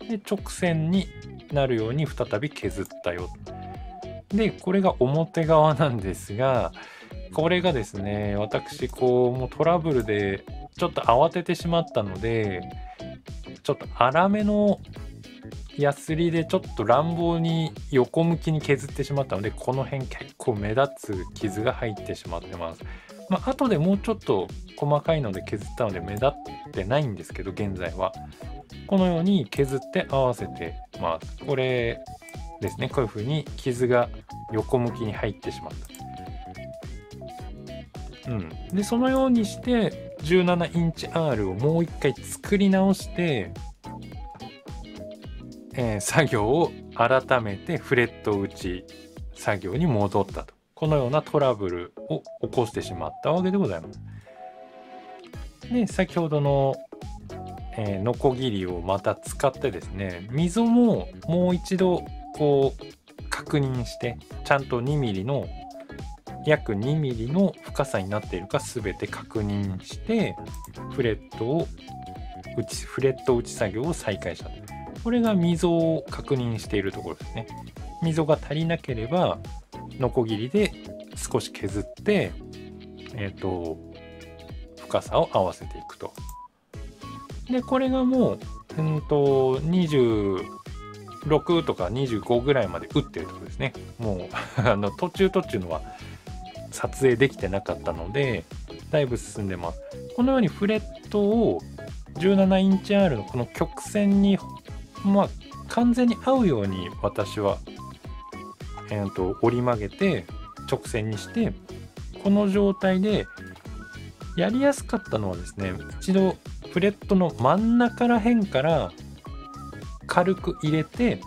す。で、直線になるように再び削ったよ。で、これが表側なんですが、これがですね、私こうもうトラブルでちょっと慌ててしまったので、ちょっと粗めのヤスリでちょっと乱暴に横向きに削ってしまったので、この辺結構目立つ傷が入ってしまってます。まあ後でもうちょっと細かいので削ったので目立ってないんですけど、現在はこのように削って合わせてます。これですね、こういうふうに傷が横向きに入ってしまった。うん、でそのようにしてじゅうななインチアール をもう一回作り直して、えー、作業を改めてフレット打ち作業に戻ったと、このようなトラブルを起こしてしまったわけでございます。で、先ほどのえー、ノコギリをまた使ってですね、溝ももう一度こう確認して、ちゃんと にミリ の約 にミリ の深さになっているか全て確認して、フレットを打ちフレット打ち作業を再開した。これが溝を確認しているところですね。溝が足りなければノコギリで少し削って、えーと、深さを合わせていくと。で、これがもう、うんと、にじゅうろくとかにじゅうごぐらいまで打ってるところですね。もう、あの、途中途中のは撮影できてなかったので、だいぶ進んでます。このようにフレットをじゅうななインチアール のこの曲線に、まあ、完全に合うように私は、えーと、折り曲げて直線にして、この状態で、やりやすかったのはですね、一度、フレットの真ん中らへんから軽く入れて、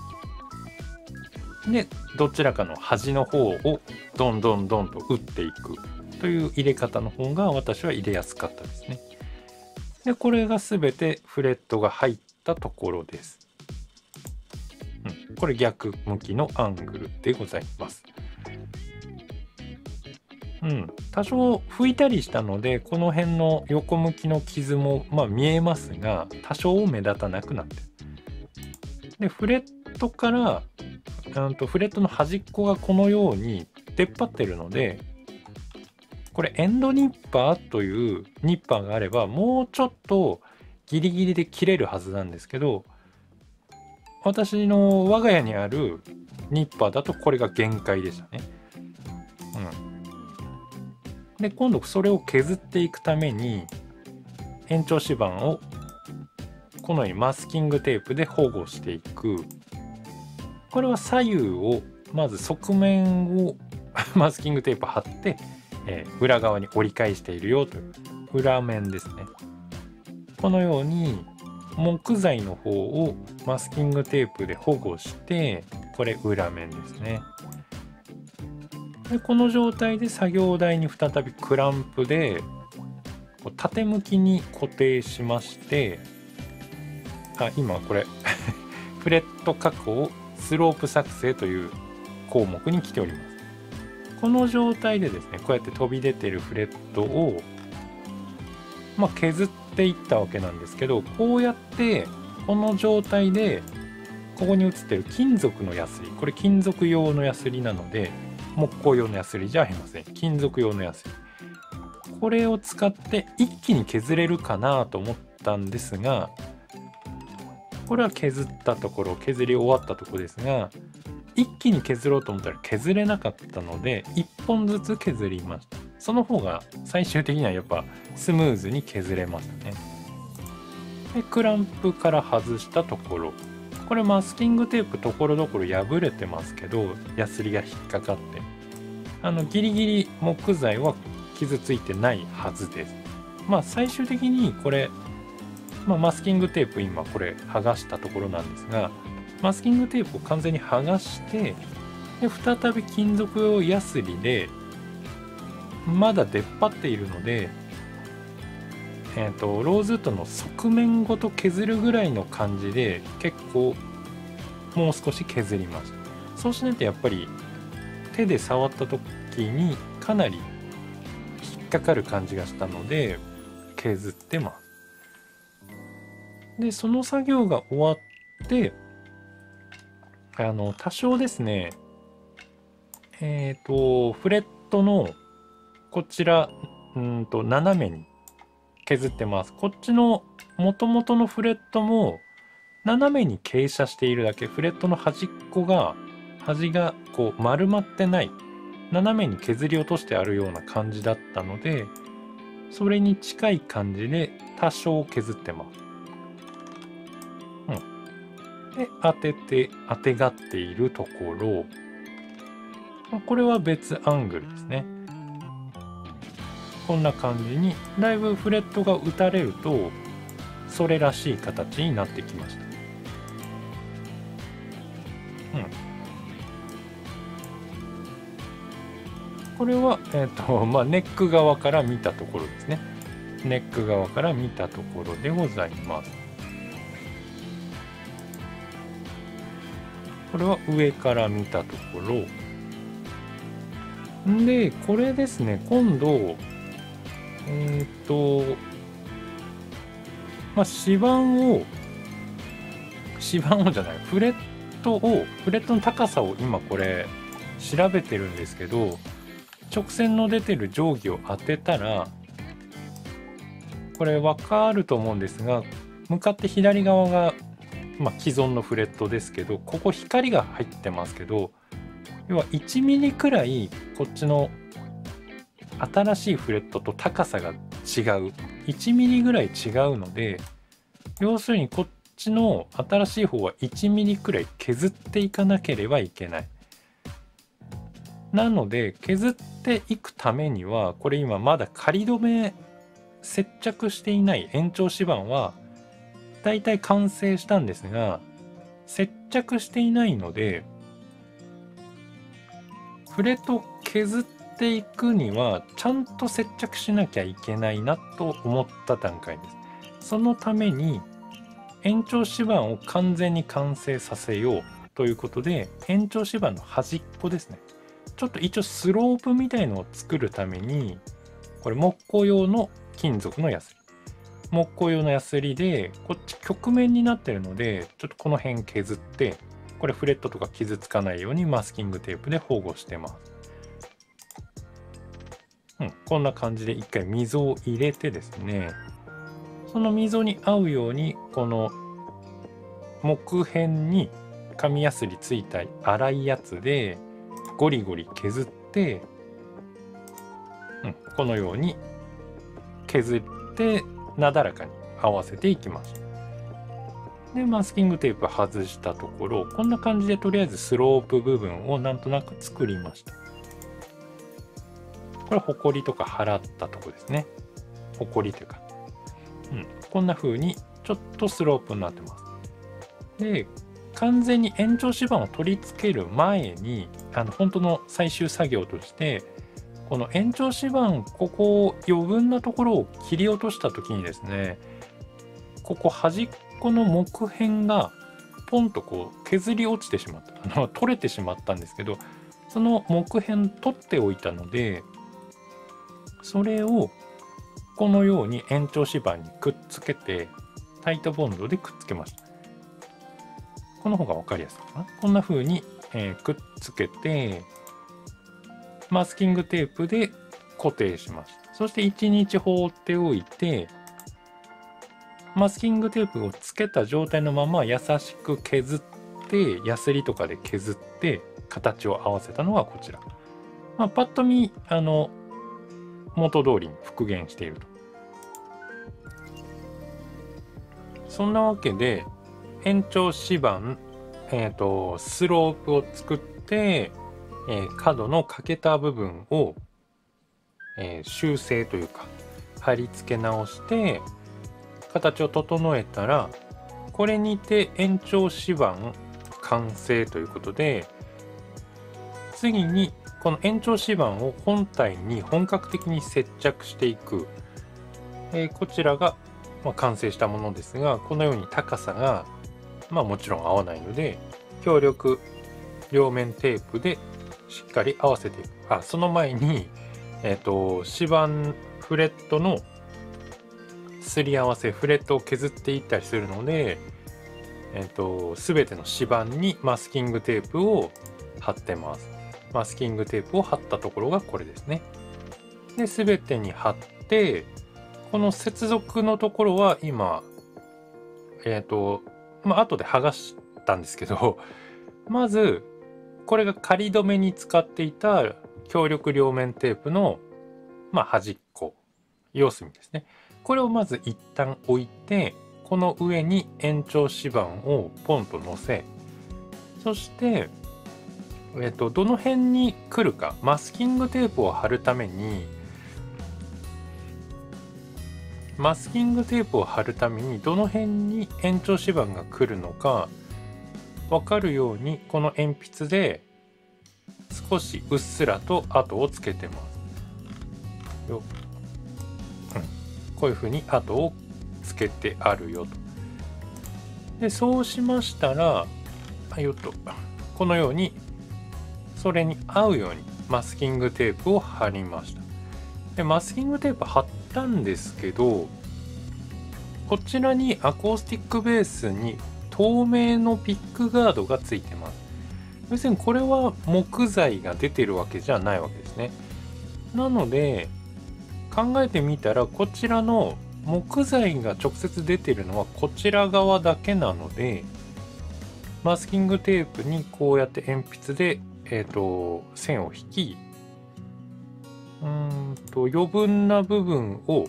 でどちらかの端の方をどんどんどんと打っていくという入れ方の方が私は入れやすかったですね。でこれが全てフレットが入ったところです。うん、これ逆向きのアングルでございます。うん、多少拭いたりしたのでこの辺の横向きの傷もまあ見えますが、多少目立たなくなってる。でフレットからうんとフレットの端っこがこのように出っ張ってるので、これエンドニッパーというニッパーがあればもうちょっとギリギリで切れるはずなんですけど、私の我が家にあるニッパーだとこれが限界でしたね。うんで今度それを削っていくために延長指板をこのようにマスキングテープで保護していく。これは左右をまず側面をマスキングテープ貼って、えー、裏側に折り返しているよという裏面ですね。このように木材の方をマスキングテープで保護して、これ裏面ですね。でこの状態で作業台に再びクランプで縦向きに固定しまして、あ今これフレット加工スロープ作成という項目に来ております。この状態でですね、こうやって飛び出てるフレットを、まあ、削っていったわけなんですけど、こうやってこの状態でここに写ってる金属のヤスリ、これ金属用のヤスリなので木工用のヤスリじゃありません。金属用のヤスリ。これを使って一気に削れるかなと思ったんですが、これは削ったところ、削り終わったところですが、一気に削ろうと思ったら削れなかったのでいっぽんずつ削りました。その方が最終的にはやっぱスムーズに削れましたね。でクランプから外したところ。これマスキングテープところどころ破れてますけど、ヤスリが引っかかってあのギリギリ木材は傷ついてないはずです。まあ最終的にこれ、まあ、マスキングテープ今これ剥がしたところなんですが、マスキングテープを完全に剥がして、で再び金属用ヤスリでまだ出っ張っているのでえーと、ローズウッドの側面ごと削るぐらいの感じで結構もう少し削ります。そうしないとやっぱり手で触った時にかなり引っかかる感じがしたので削ってます。でその作業が終わってあの多少ですねえっとフレットのこちらうんと斜めに削ってます。こっちの元々のフレットも斜めに傾斜しているだけ、フレットの端っこが端がこう丸まってない斜めに削り落としてあるような感じだったのでそれに近い感じで多少削ってます。うん、で当てて当てがっているところ、これは別アングルですね。こんな感じにだいぶフレットが打たれるとそれらしい形になってきました。うん、これは、えーとまあ、ネック側から見たところですね。ネック側から見たところでございます。これは上から見たところで、これですね今度えっとまあ指板を指板をじゃないフレットをフレットの高さを今これ調べてるんですけど、直線の出てる定規を当てたらこれ分かると思うんですが、向かって左側が、まあ、既存のフレットですけどここ光が入ってますけど要はいちミリくらいこっちの新しいフレットと高さが違ういちミリぐらい違うので、要するにこっちの新しい方はいちミリくらい削っていかなければいけない。なので削っていくためにはこれ今まだ仮止め接着していない延長指板はだいたい完成したんですが接着していないのでフレットを削ってしていくにはちゃんと接着しなきゃいけないなと思った段階です。そのために延長指板を完全に完成させようということで延長指板の端っこですね、ちょっと一応スロープみたいのを作るためにこれ木工用の金属のヤスリ木工用のヤスリでこっち曲面になってるのでちょっとこの辺削ってこれフレットとか傷つかないようにマスキングテープで保護してます。うん、こんな感じで一回溝を入れてですねその溝に合うようにこの木片に紙やすりついた粗いやつでゴリゴリ削って、うん、このように削ってなだらかに合わせていきました。でマスキングテープ外したところこんな感じでとりあえずスロープ部分をなんとなく作りました。これホコリとか払ったとこですね。ホコリというか、うん、こんな風にちょっとスロープになってます。で完全に延長指板を取り付ける前にあの本当の最終作業としてこの延長指板ここを余分なところを切り落とした時にですねここ端っこの木片がポンとこう削り落ちてしまったあの取れてしまったんですけどその木片取っておいたのでそれをこのように延長指板にくっつけてタイトボンドでくっつけました。この方が分かりやすいかな。こんな風に、えー、くっつけてマスキングテープで固定しました。そしていちにち放っておいてマスキングテープをつけた状態のまま優しく削ってヤスリとかで削って形を合わせたのがこちら。まあ、パッと見あの元通りに復元していると。そんなわけで延長指板、えー、とスロープを作って、えー、角の欠けた部分を、えー、修正というか貼り付け直して形を整えたらこれにて延長指板完成ということで次にこの延長指板を本体に本格的に接着していくえー、こちらが、まあ、完成したものですが、このように高さが、まあ、もちろん合わないので、強力両面テープでしっかり合わせていく。あ、その前に、えーと、指板フレットのすり合わせ、フレットを削っていったりするので、えーと、全ての指板にマスキングテープを貼ってます。マスキングテープを貼ったところがこれですね。で、全てに貼って、この接続のところは今、えっと、まあ、後で剥がしたんですけど、まず、これが仮止めに使っていた強力両面テープの、まあ、端っこ、四隅ですね。これをまず一旦置いて、この上に延長指板をポンと乗せ、そして、えっと、どの辺に来るか、マスキングテープを貼るために、マスキングテープを貼るためにどの辺に延長指板が来るのか分かるように、この鉛筆で少しうっすらと跡をつけてますよ、うん、こういうふうに跡をつけてあるよと。で、そうしましたらよっとこのようにそれに合うようにマスキングテープを貼りました。で、マスキングテープ貼ってたんですけど、こちらにアコースティックベースに透明のピックガードがついてます。別にこれは木材が出てるわけじゃないわけですね。なので考えてみたら、こちらの木材が直接出てるのはこちら側だけなので、マスキングテープにこうやって鉛筆で、えーと、線を引き、うんと余分な部分を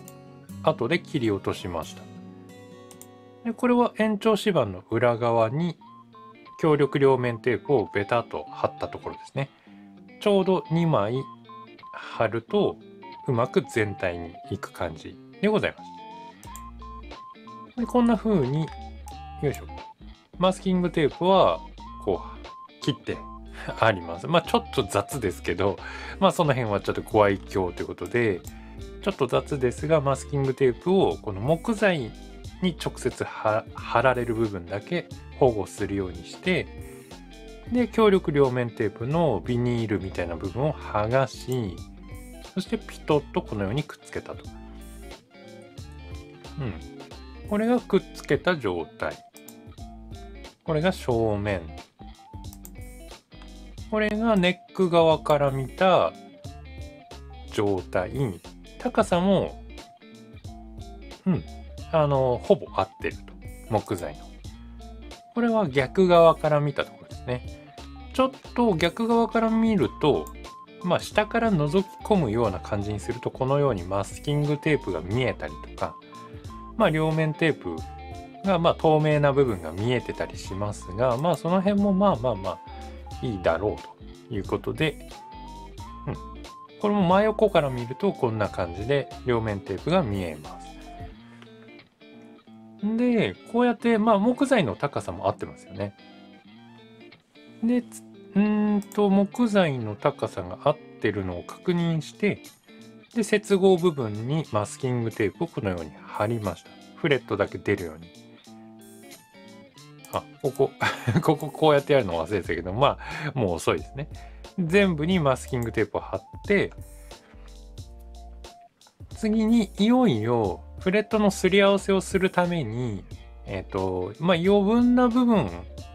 後で切り落としました。で、これは延長指板の裏側に強力両面テープをベタッと貼ったところですね。ちょうどにまい貼るとうまく全体にいく感じでございます。で、こんな風に、よいしょ、マスキングテープはこう切ってあります。まあちょっと雑ですけど、まあその辺はちょっとご愛嬌ということで、ちょっと雑ですが、マスキングテープをこの木材に直接貼られる部分だけ保護するようにして、で、強力両面テープのビニールみたいな部分を剥がし、そしてピトッとこのようにくっつけたと。うん。これがくっつけた状態。これが正面。これがネック側から見た状態。高さも、うん、あの、ほぼ合ってると。木材の。これは逆側から見たところですね。ちょっと逆側から見ると、まあ、下から覗き込むような感じにすると、このようにマスキングテープが見えたりとか、まあ、両面テープが、まあ、透明な部分が見えてたりしますが、まあ、その辺もまあまあまあ、いいだろうということで、うん、これも真横から見るとこんな感じで両面テープが見えます。で、こうやって、まあ、木材の高さも合ってますよね。で、うんと木材の高さが合ってるのを確認して、で、接合部分にマスキングテープをこのように貼りました。フレットだけ出るように。あ、ここ、こここうやってやるの忘れてたけど、まあ、もう遅いですね。全部にマスキングテープを貼って、次にいよいよフレットのすり合わせをするために、えっと、まあ余分な部分、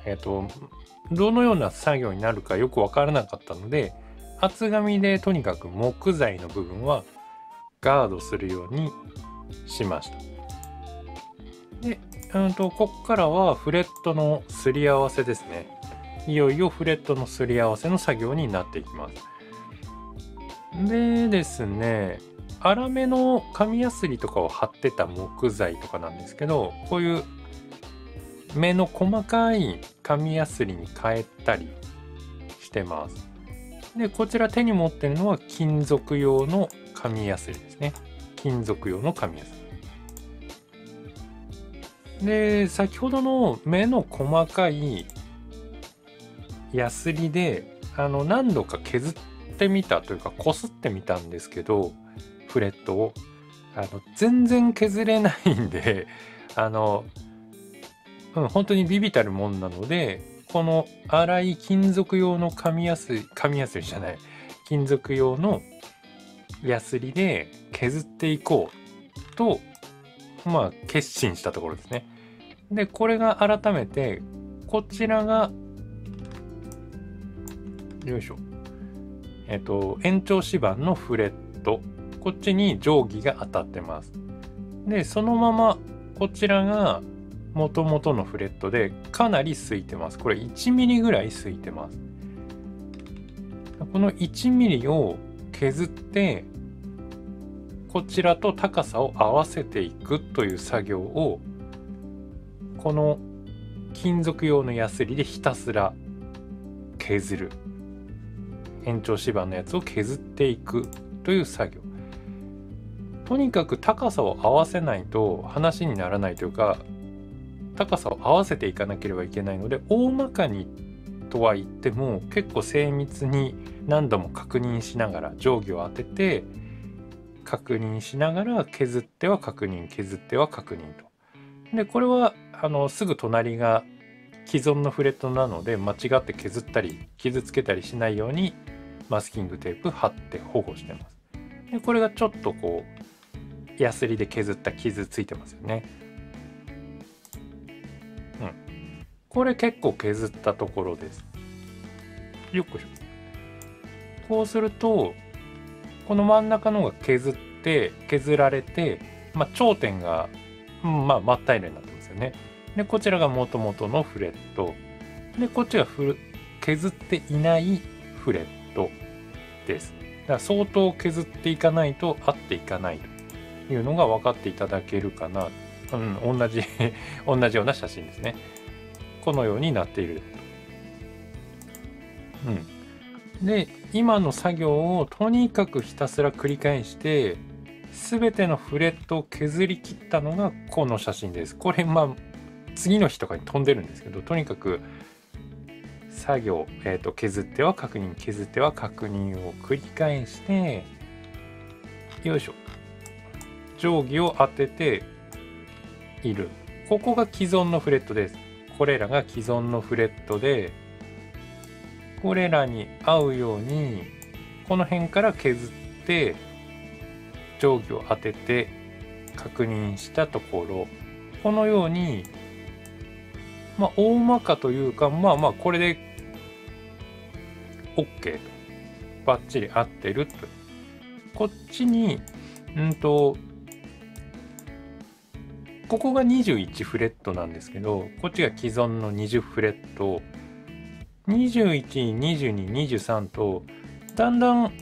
えっと、どのような作業になるかよくわからなかったので、厚紙でとにかく木材の部分はガードするようにしました。で、うんと、ここからはフレットのすり合わせですね。いよいよフレットのすり合わせの作業になっていきます。でですね、粗めの紙やすりとかを貼ってた木材とかなんですけど、こういう目の細かい紙やすりに変えたりしてます。で、こちら手に持ってるのは金属用の紙やすりですね。金属用の紙やすり。で、先ほどの目の細かいヤスリであの何度か削ってみたというか、こすってみたんですけど、フレットをあの全然削れないんで、あの、うん、本当にビビたるもんなので、この粗い金属用の紙やすり、紙やすりじゃない、金属用のやすりで削っていこうと、まあ決心したところですね。でこれが改めてこちらがよいしょえっと延長指板のフレット、こっちに定規が当たってます。でそのままこちらが元々のフレットで、かなり空いてます。これいちミリぐらい空いてます。このいちミリを削ってこちらと高さを合わせていくという作業を、この金属用のヤスリでひたすら削る、延長指板のやつを削っていくという作業。とにかく高さを合わせないと話にならないというか、高さを合わせていかなければいけないので、大まかにとは言っても結構精密に何度も確認しながら、定規を当てて確認しながら削っては確認、削っては確認と。でこれはあのすぐ隣が既存のフレットなので、間違って削ったり傷つけたりしないようにマスキングテープ貼って保護してます。でこれがちょっとこうヤスリで削った傷ついてますよね。うん、これ結構削ったところです。よっこいしょ。こうするとこの真ん中のが削って削られて、まあ、頂点が、うん、まあ真っ平らになってますよね。でこちらが元々のフレットで、こっちがフル削っていないフレットです。だから相当削っていかないと合っていかないというのが分かっていただけるかな。うん、同じ同じような写真ですね。このようになっている。うん、で今の作業をとにかくひたすら繰り返して、全てのフレットを削り切ったのがこの写真です。これまあ次の日とかに飛んでるんですけど、とにかく作業、えーと、削っては確認、削っては確認を繰り返して、よいしょ定規を当てている。ここが既存のフレットです。これらが既存のフレットで、これらに合うようにこの辺から削って定規を当てて確認したところ、このようにまあ大まかというか、まあまあこれで OK とバッチリ合ってると。こっちにうんとここがにじゅういちフレットなんですけど、こっちが既存のにじゅうフレット、にじゅういち、にじゅうに、にじゅうさんとだんだん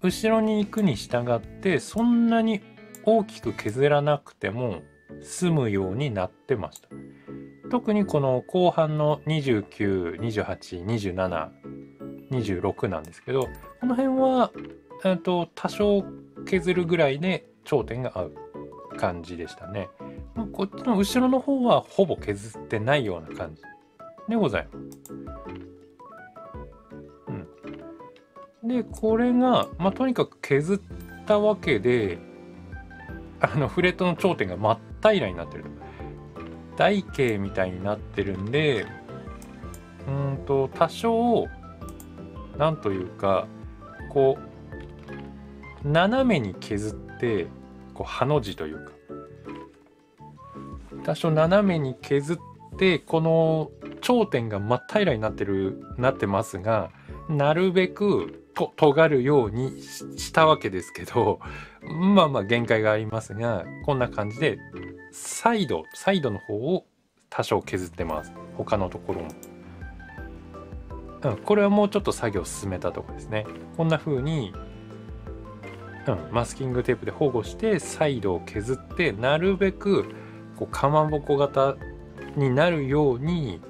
後ろに行くに従って、そんなに大きく削らなくても済むようになってました。特にこの後半のにじゅうきゅう、にじゅうはち、にじゅうなな、にじゅうろくなんですけど、この辺は、えーと、多少削るぐらいで頂点が合う感じでしたね。こっちの後ろの方はほぼ削ってないような感じでございます。でこれが、まあ、とにかく削ったわけで、あのフレットの頂点が真っ平らになってる、台形みたいになってるんで、うんと多少なんというか、こう斜めに削ってこうハの字というか、多少斜めに削ってこの頂点が真っ平らになってるなってますが、なるべくと尖るようにしたわけですけど、まあまあ限界がありますが、こんな感じでサイドサイドの方を多少削ってます。他のところも、うん、これはもうちょっと作業進めたところですね。こんな風に、うん、マスキングテープで保護してサイドを削って、なるべくこうかまぼこ型になるように、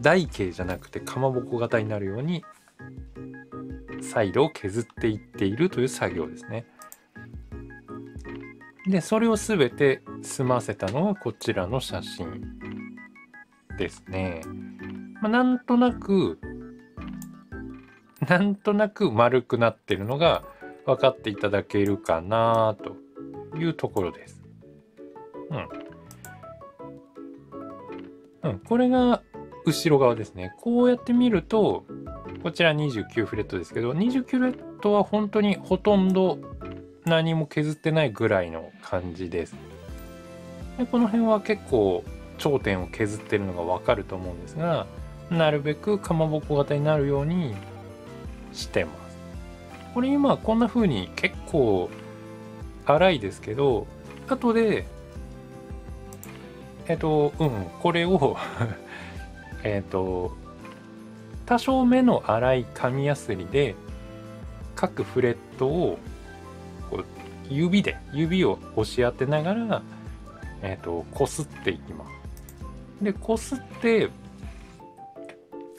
台形じゃなくてかまぼこ型になるようにサイドを削っていっているという作業ですね。でそれを全て済ませたのがこちらの写真ですね。まあ、なんとなくなんとなく丸くなってるのが分かっていただけるかなというところです。うん。うん、これが後ろ側ですね。こうやって見ると、こちらにじゅうきゅうフレットですけど、にじゅうきゅうフレットは本当にほとんど何も削ってないぐらいの感じです。で、この辺は結構頂点を削ってるのが分かると思うんですが、なるべくかまぼこ型になるようにしてます。これ今こんな風に結構粗いですけど、後でえっとうんこれをえっと多少目の粗い紙やすりで各フレットをこう指で指を押し当てながらえっとこすっていきます。で、こすって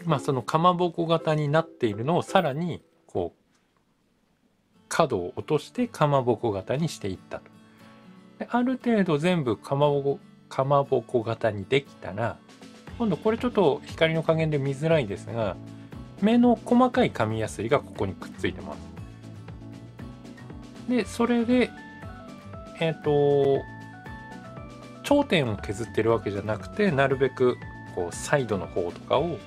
まあそのかまぼこ型になっているのをさらにこう角を落としてかまぼこ型にしていったと。で、ある程度全部かまぼこかまぼこ型にできたら、今度これちょっと光の加減で見づらいですが、目の細かい紙やすりがここにくっついてます。で、それでえっと頂点を削ってるわけじゃなくて、なるべくこうサイドの方とかを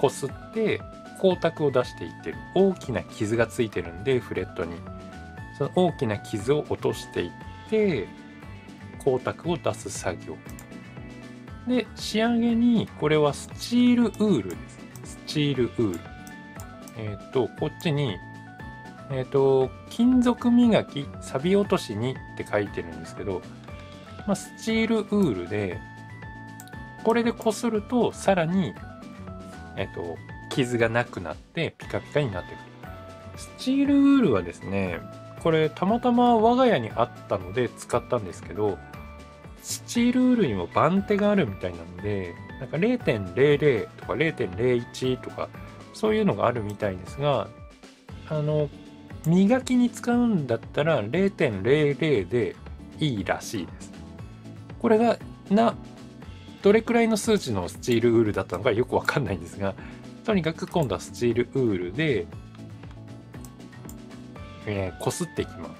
こすって光沢を出していってる。大きな傷がついてるんで、フレットにその大きな傷を落としていって光沢を出す作業で、仕上げにこれはスチールウールです。スチールウール、えっとこっちにえっと金属磨き錆落としにって書いてるんですけど、まあ、スチールウールでこれでこするとさらにえっと、傷がなくなってピカピカになってくる。スチールウールはですね、これたまたま我が家にあったので使ったんですけど、スチールウールにも番手があるみたいなので、なんか れいてんれいれい とか れいてんれいいち とかそういうのがあるみたいですが、あの磨きに使うんだったら れいてんれいれい でいいらしいです。これがなどれくらいの数値のスチールウールだったのかよくわかんないんですが、とにかく今度はスチールウールで、えー、こすっていきます。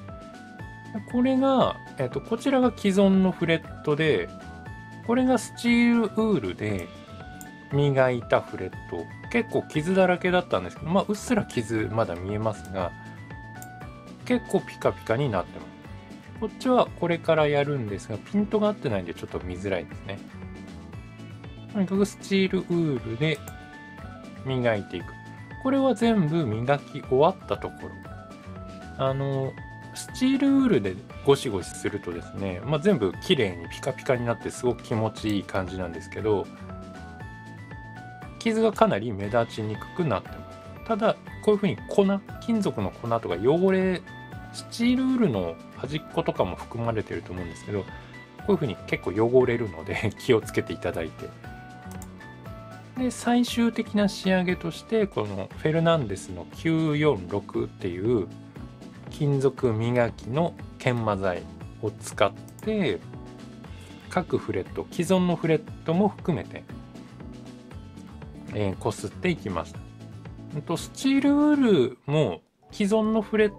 これが、えー、とこちらが既存のフレットで、これがスチールウールで磨いたフレット。結構傷だらけだったんですけど、まあ、うっすら傷まだ見えますが、結構ピカピカになってます。こっちはこれからやるんですが、ピントが合ってないんでちょっと見づらいですね。とにかくスチールウールで磨いていく。これは全部磨き終わったところ。あのスチールウールでゴシゴシするとですね、まあ、全部綺麗にピカピカになってすごく気持ちいい感じなんですけど、傷がかなり目立ちにくくなってます。ただこういうふうに粉金属の粉とか汚れ、スチールウールの端っことかも含まれてると思うんですけど、こういうふうに結構汚れるので気をつけていただいて。で、最終的な仕上げとしてこのフェルナンデスのきゅうよんろくっていう金属磨きの研磨剤を使って各フレット、既存のフレットも含めてえー、こすっていきました。スチールウールも既存のフレッ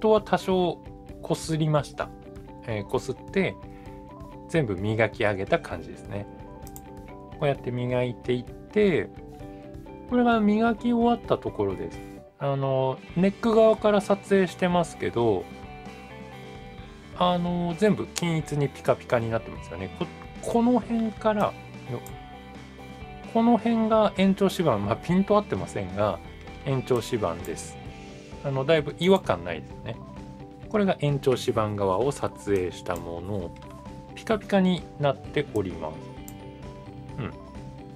トは多少こすりました。えー、こすって全部磨き上げた感じですね。こうやって磨いていって、これが磨き終わったところです。あのネック側から撮影してますけど、あの全部均一にピカピカになってますよね。 こ, この辺からこの辺が延長指板、まあ、ピント合ってませんが延長指板です。あのだいぶ違和感ないですよね。これが延長指板側を撮影したもの、ピカピカになっております。うん、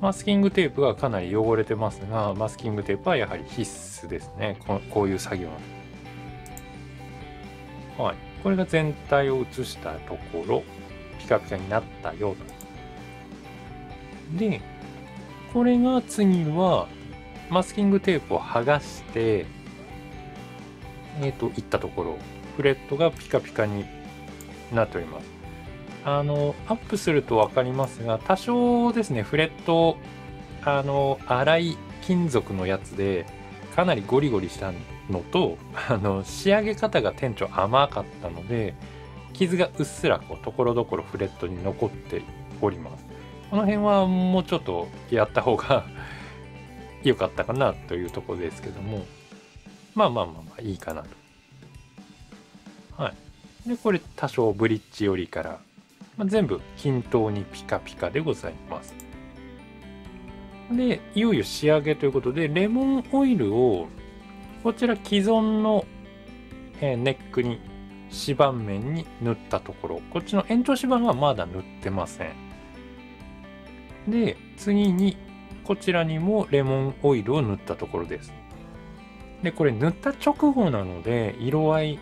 マスキングテープがかなり汚れてますが、マスキングテープはやはり必須ですね。 こ, こういう作業の、はい、これが全体を写したところ、ピカピカになったよと。で、これが次はマスキングテープを剥がしてえっといったところ、フレットがピカピカになっております。あのアップすると分かりますが、多少ですねフレットあの粗い金属のやつでかなりゴリゴリしたのと、あの仕上げ方が店長甘かったので、傷がうっすらこうところどころフレットに残っております。この辺はもうちょっとやった方が良かったかなというところですけども、まあまあまあまあいいかなと。はい。でこれ多少ブリッジよりから、まあ、全部均等にピカピカでございます。でいよいよ仕上げということで、レモンオイルをこちら既存のネックに指板面に塗ったところ、こっちの延長指板はまだ塗ってません。で次にこちらにもレモンオイルを塗ったところです。でこれ塗った直後なので色合い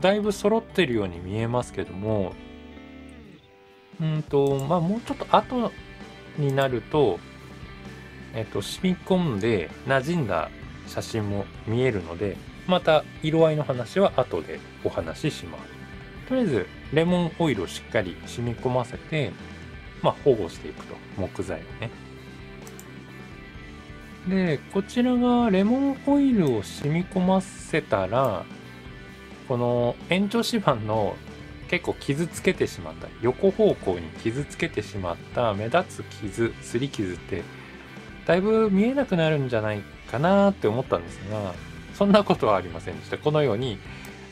だいぶ揃ってるように見えますけども、うんとまあもうちょっと後になると、えっと、染み込んで馴染んだ写真も見えるので、また色合いの話は後でお話しします。とりあえずレモンオイルをしっかり染み込ませて、まあ、保護していくと、木材をね。でこちらがレモンオイルを染み込ませたら、この延長指板の結構傷つけてしまった、横方向に傷つけてしまった目立つ傷、すり傷ってだいぶ見えなくなるんじゃないかなって思ったんですが、そんなことはありませんでした。このように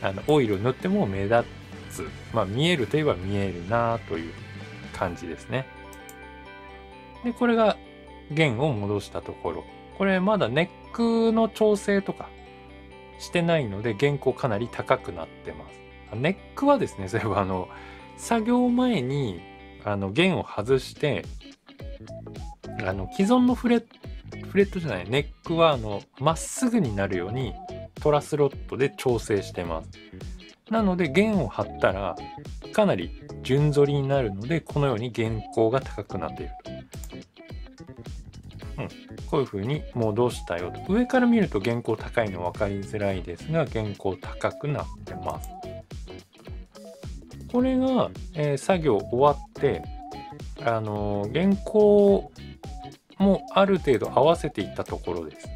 あのオイルを塗っても目立つ、まあ、見えるといえば見えるなという感じですね。でこれが弦を戻したところ、これまだネックの調整とかしてないので弦高かなり高くなってます。ネックはですね、そういえばあの作業前にあの弦を外して、あの既存のフレットフレットじゃないネックはあのまっすぐになるようにトラスロットで調整してます。なので弦を張ったらかなり順反りになるので、このように弦高が高くなっていると、うん、こういう風に戻したよと。上から見ると弦高高いの分かりづらいですが、弦高高くなってます。これが、えー、作業終わってあのー、弦高もある程度合わせていったところです。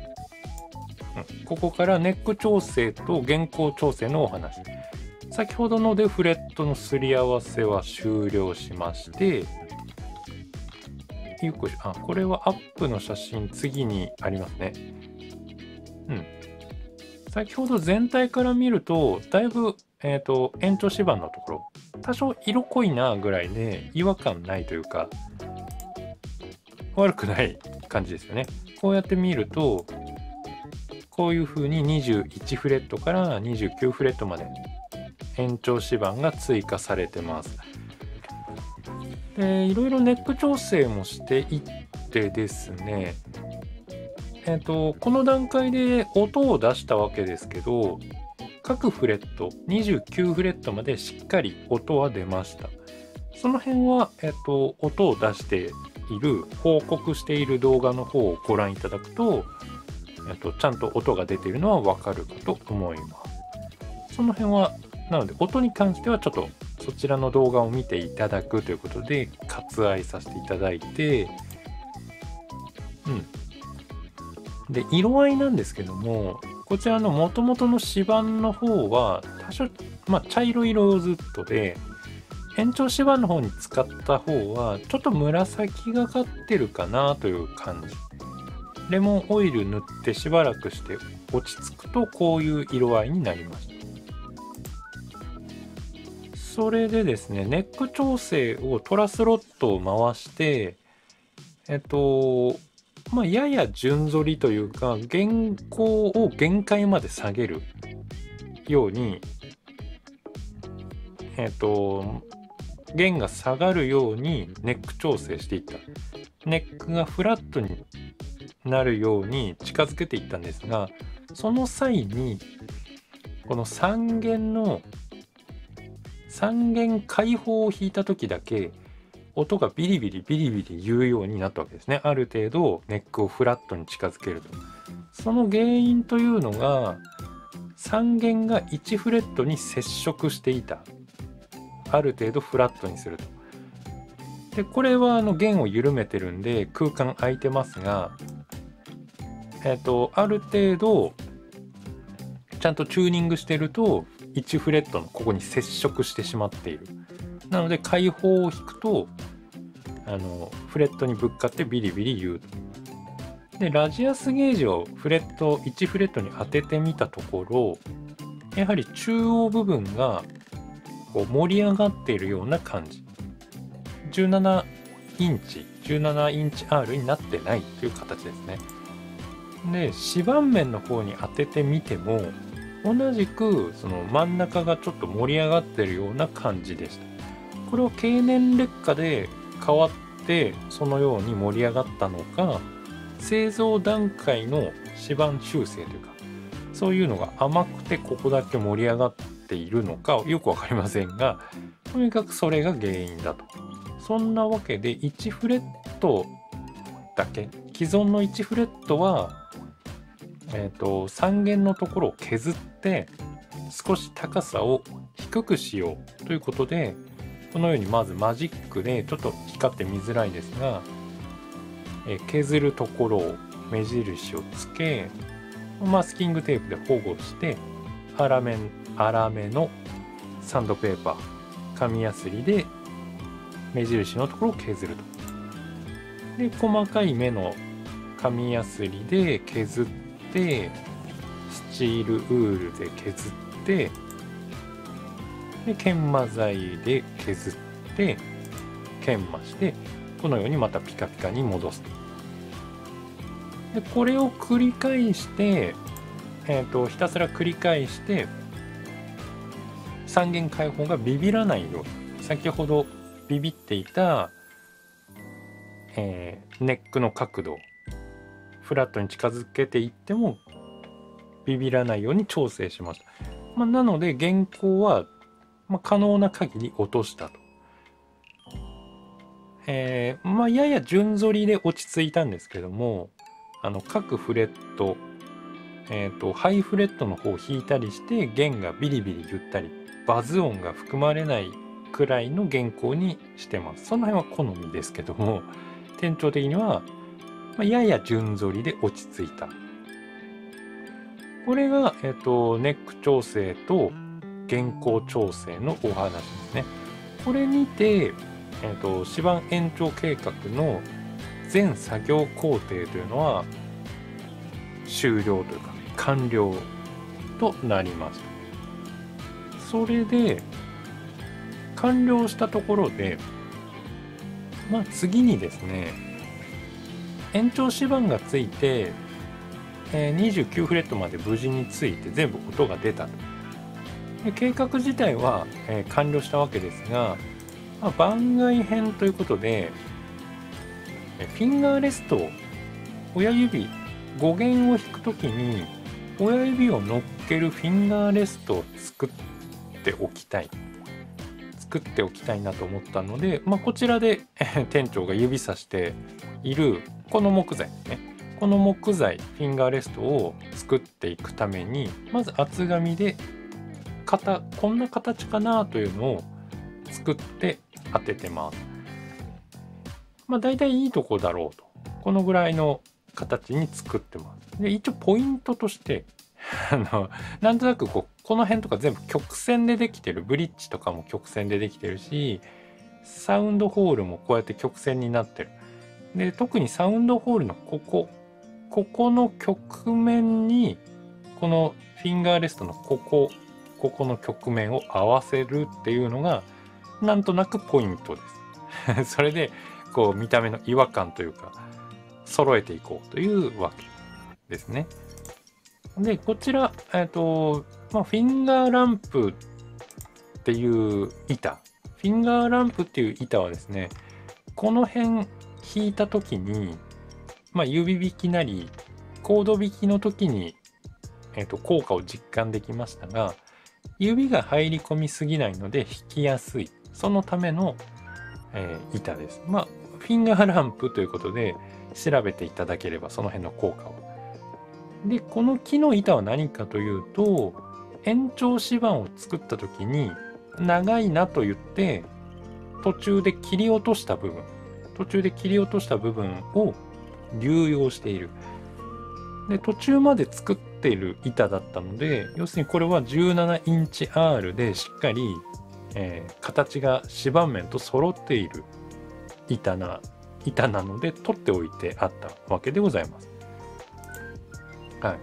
うん、ここからネック調整と弦高調整のお話。先ほどのでフレットのすり合わせは終了しまして、よくあこれはアップの写真次にありますね。うん、先ほど全体から見るとだいぶ、えーと、延長指板のところ多少色濃いなぐらいで違和感ないというか、悪くない感じですよね。こうやって見るとこういう風ににじゅういちフレットからにじゅうきゅうフレットまで延長指板が追加されてます。でいろいろネック調整もしていってですね、えっとこの段階で音を出したわけですけど、各フレットにじゅうきゅうフレットまでしっかり音は出ました。その辺は、えっと音を出している報告している動画の方をご覧いただくと、えっと、ちゃんと音が出ているのは分かるかと思います。その辺はなので音に関してはちょっとそちらの動画を見ていただくということで割愛させていただいて、うん、で色合いなんですけども、こちらの元々の指板の方は多少、まあ、茶色色ずっとで、延長指板の方に使った方はちょっと紫がかってるかなという感じ。レモンオイル塗ってしばらくして落ち着くとこういう色合いになりました。それでですね、ネック調整をトラスロットを回して、えっとまあ、やや順反りというか弦高を限界まで下げるように、えっと弦が下がるようにネック調整していった。ネックがフラットになるように近づけていったんですが、その際にこのさん弦のさん弦開放を弾いた時だけ音がビリビリビリビリ言うようになったわけですね。ある程度ネックをフラットに近づけると。その原因というのがさん弦がいちフレットに接触していた。ある程度フラットにすると。でこれはあの弦を緩めてるんで空間空いてますが、えーと、ある程度ちゃんとチューニングしてるといちフレットのここに接触してしまっている。なので開放を引くとあのフレットにぶっかってビリビリ言う。でラジアスゲージをフレットいちフレットに当ててみたところ、やはり中央部分がこう盛り上がっているような感じ。じゅうななインチ、じゅうななインチアール になってないという形ですね。で指板面の方に当ててみても同じくその真ん中がちょっと盛り上がってるような感じでした。これを経年劣化で変わってそのように盛り上がったのか、製造段階の指板修正というかそういうのが甘くてここだけ盛り上がっているのかよく分かりませんが、とにかくそれが原因だと。そんなわけでいちフレットだけ、既存のいちフレットは、えーと、さん弦のところを削って少し高さを低くしようということで、このようにまずマジックでちょっと光って見づらいですが、え削るところを目印をつけ、マスキングテープで保護して粗め、粗めのサンドペーパー、紙やすりで目印のところを削ると。で細かい目の紙やすりで削って、スチールウールで削って、で研磨剤で削って研磨して、このようにまたピカピカに戻す。でこれを繰り返して、えー、とひたすら繰り返してさん弦開放がビビらないように、先ほどビビっていた、えー、ネックの角度フラットに近づけていってもビビらないように調整しました。まあ、なので弦高は、まあ、可能な限り落としたと。えーまあ、やや順反りで落ち着いたんですけども、あの各フレット、えー、とハイフレットの方を弾いたりして弦がビリビリ言ったりバズ音が含まれないくらいの弦高にしてます。その辺は好みですけども、店長的にはやや順反りで落ち着いた。これが、えー、とネック調整と弦高調整のお話ですね。これにてえーと指板延長計画の全作業工程というのは終了というか完了となりました。それで完了したところで、まあ、次にですね、延長指板がついて、えー、にじゅうきゅうフレットまで無事について全部音が出たと。で計画自体は、えー、完了したわけですが、まあ、番外編ということでフィンガーレストを親指ご弦を弾くときに親指を乗っけるフィンガーレストを作っておきたい作っておきたいなと思ったので、まあ、こちらで店長が指さしているこの木材ですね、この木材フィンガーレストを作っていくために、まず厚紙で型こんな形かなというのを作って当ててます。まあ大体いいとこだろうと、このぐらいの形に作ってます。で一応ポイントとしてあのなんとなくこうこの辺とか全部曲線でできてる、ブリッジとかも曲線でできてるし、サウンドホールもこうやって曲線になってる。で特にサウンドホールのここここの曲面にこのフィンガーレストのここここの曲面を合わせるっていうのがなんとなくポイントですそれでこう見た目の違和感というか揃えていこうというわけですね。でこちら、えーとまあ、フィンガーランプっていう板フィンガーランプっていう板はですね、この辺引いた時に、まあ、指引きなりコード引きの時に、えーと、効果を実感できましたが、指が入り込みすぎないので引きやすい、そのための、えー、板です。まあフィンガーランプということで調べていただければその辺の効果を。でこの木の板は何かというと、延長指板を作った時に長いなと言って途中で切り落とした部分途中で切り落とした部分を流用している。で途中まで作っっている板だったので、要するにこれはじゅうななインチアール でしっかり、えー、形が芝面と揃っている板な板なので取っておいてあったわけでございます。は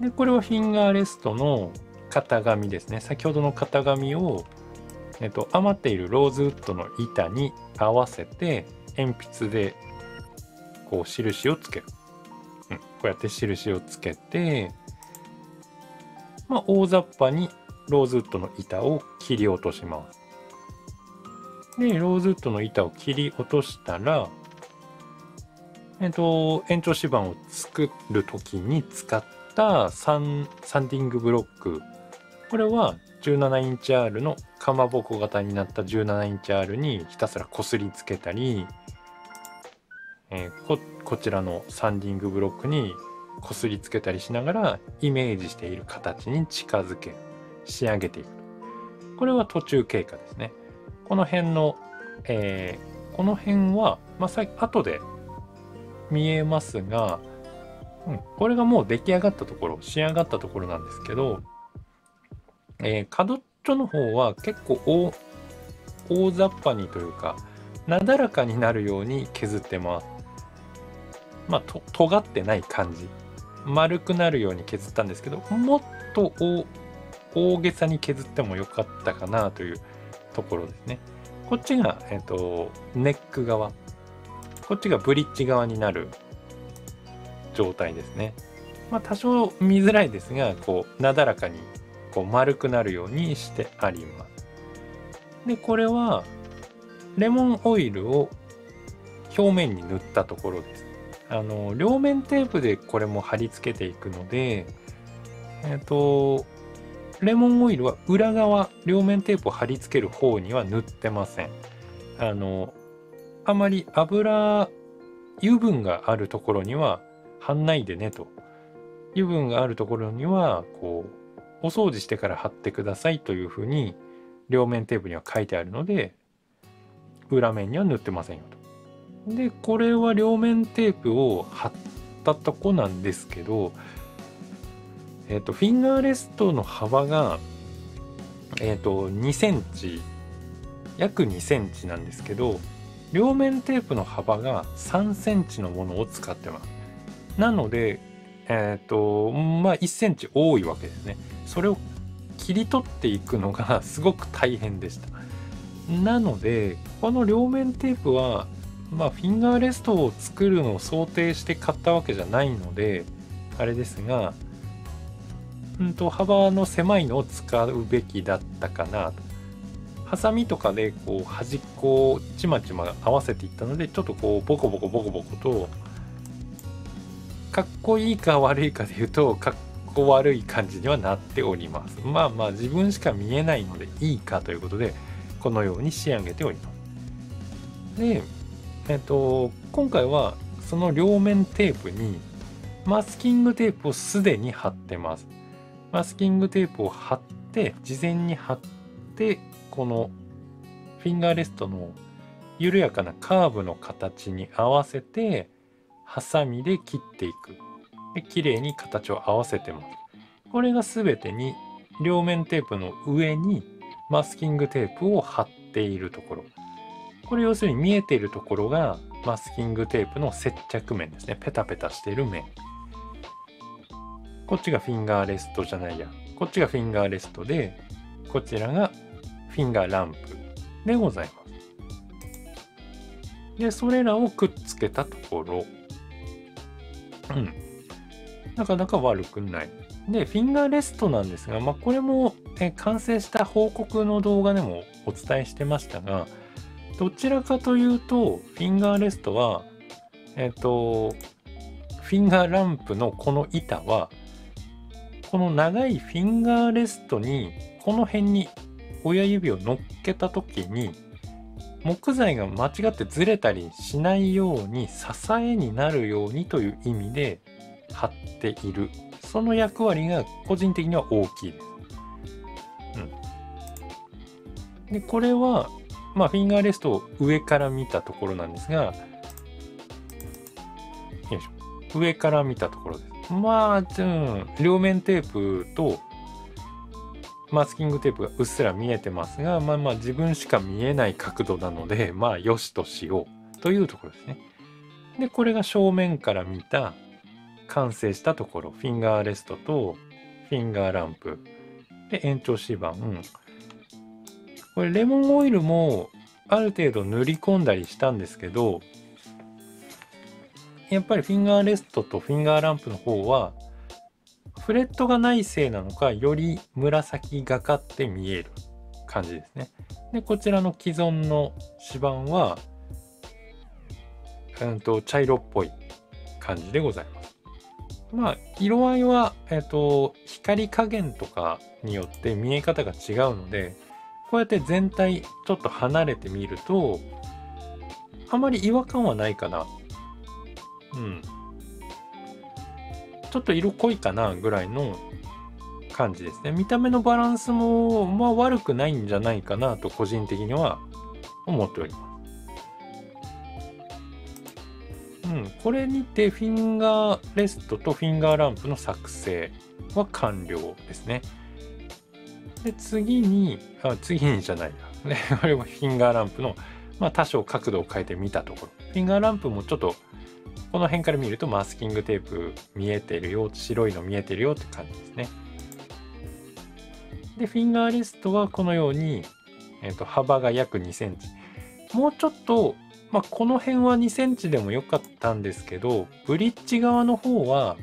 い、でこれはフィンガーレストの型紙ですね。先ほどの型紙を、えっと、余っているローズウッドの板に合わせて鉛筆でこう印をつける、うん、こうやって印をつけて、まあ、大雑把にローズウッドの板を切り落とします。でローズウッドの板を切り落としたら、えっと、延長指板を作る時に使ったサン、サンディングブロック、これはじゅうななインチアール のかまぼこ型になったじゅうななインチアール にひたすらこすりつけたり、えー、こ, こちらのサンディングブロックにこすりつけたりしながらイメージしている形に近づけ仕上げていく。これは途中経過ですね。この辺の、えー、この辺は、まあ、さ後で見えますが、うん、これがもう出来上がったところ、仕上がったところなんですけど、えー、角っちょの方は結構 大, 大雑把にというかなだらかになるように削ってます。まあと尖ってない感じ、丸くなるように削ったんですけど、もっと 大, 大げさに削ってもよかったかなというところですね。こっちが、えー、とネック側、こっちがブリッジ側になる状態ですね。まあ多少見づらいですが、こうなだらかにこう丸くなるようにしてあります。でこれはレモンオイルを表面に塗ったところです。あの両面テープでこれも貼り付けていくので、えっとレモンオイルは裏側、両面テープを貼り付ける方には塗ってません。あのあまり油油分があるところには貼んないでねと、油分があるところにはこうお掃除してから貼ってくださいというふうに両面テープには書いてあるので、裏面には塗ってませんよと。でこれは両面テープを貼ったとこなんですけど、えーとフィンガーレストの幅が、えーとにセンチ、約にセンチなんですけど、両面テープの幅がさんセンチのものを使ってます。なのでえっとまあいっセンチ多いわけですね。それを切り取っていくのがすごく大変でした。なのでこの両面テープは、まあ、フィンガーレストを作るのを想定して買ったわけじゃないのであれですが、うんと幅の狭いのを使うべきだったかなと。ハサミとかでこう端っこをちまちま合わせていったので、ちょっとこうボコボコボコボコと、かっこいいか悪いかでいうとかっこ悪い感じにはなっております。まあまあ自分しか見えないのでいいかということで、このように仕上げております。でえっと今回はその両面テープにマスキングテープをすでに貼ってます。マスキングテープを貼って、事前に貼って、このフィンガーレストの緩やかなカーブの形に合わせてハサミで切っていく。で綺麗に形を合わせてます。これが全てに両面テープの上にマスキングテープを貼っているところ。これ要するに見えているところがマスキングテープの接着面ですね。ペタペタしている面。こっちがフィンガーレストじゃないや。こっちがフィンガーレストで、こちらがフィンガーランプでございます。で、それらをくっつけたところ。うん、なかなか悪くない。でフィンガーレストなんですが、まあ、これもえ完成した報告の動画でもお伝えしてましたが、どちらかというとフィンガーレストは、えっとフィンガーランプのこの板は、この長いフィンガーレストにこの辺に親指を乗っけた時に木材が間違ってずれたりしないように、支えになるようにという意味で貼っている。その役割が個人的には大きいです。うん、でこれは、まあ、フィンガーレストを上から見たところなんですが、よいしょ、上から見たところです。まあ、じゃあ両面テープとマスキングテープがうっすら見えてますが、まあまあ自分しか見えない角度なので、まあよしとしようというところですね。で、これが正面から見た完成したところ、フィンガーレストとフィンガーランプで延長指板、うん、これレモンオイルもある程度塗り込んだりしたんですけど、やっぱりフィンガーレストとフィンガーランプの方はフレットがないせいなのか、より紫がかって見える感じですね。で、こちらの既存の指板は、うんと、茶色っぽい感じでございます。まあ、色合いは、えっと、光加減とかによって見え方が違うので、こうやって全体ちょっと離れてみると、あまり違和感はないかな。うん、ちょっと色濃いかなぐらいの感じですね。見た目のバランスもまあ悪くないんじゃないかなと個人的には思っております。うん、これにてフィンガーレストとフィンガーランプの作成は完了ですね。で、次に、あ、次にじゃないな。これはフィンガーランプの、まあ、多少角度を変えてみたところ。フィンガーランプもちょっとこの辺から見るとマスキングテープ見えてるよ、白いの見えてるよって感じですね。で、フィンガーレストはこのように、えー、と幅が約にセンチ。もうちょっと、まあ、この辺はにセンチでもよかったんですけど、ブリッジ側の方は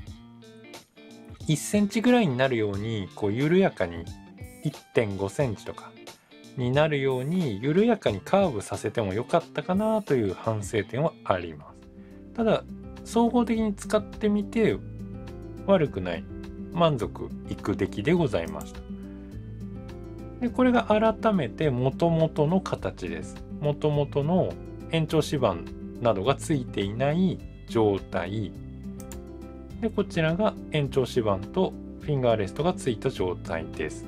いちセンチぐらいになるように、こう緩やかに いってんごセンチとかになるように緩やかにカーブさせてもよかったかなという反省点はあります。ただ総合的に使ってみて悪くない、満足いく出来でございました。で、これが改めて元々の形です。元々の延長指板などがついていない状態で、こちらが延長指板とフィンガーレストがついた状態です。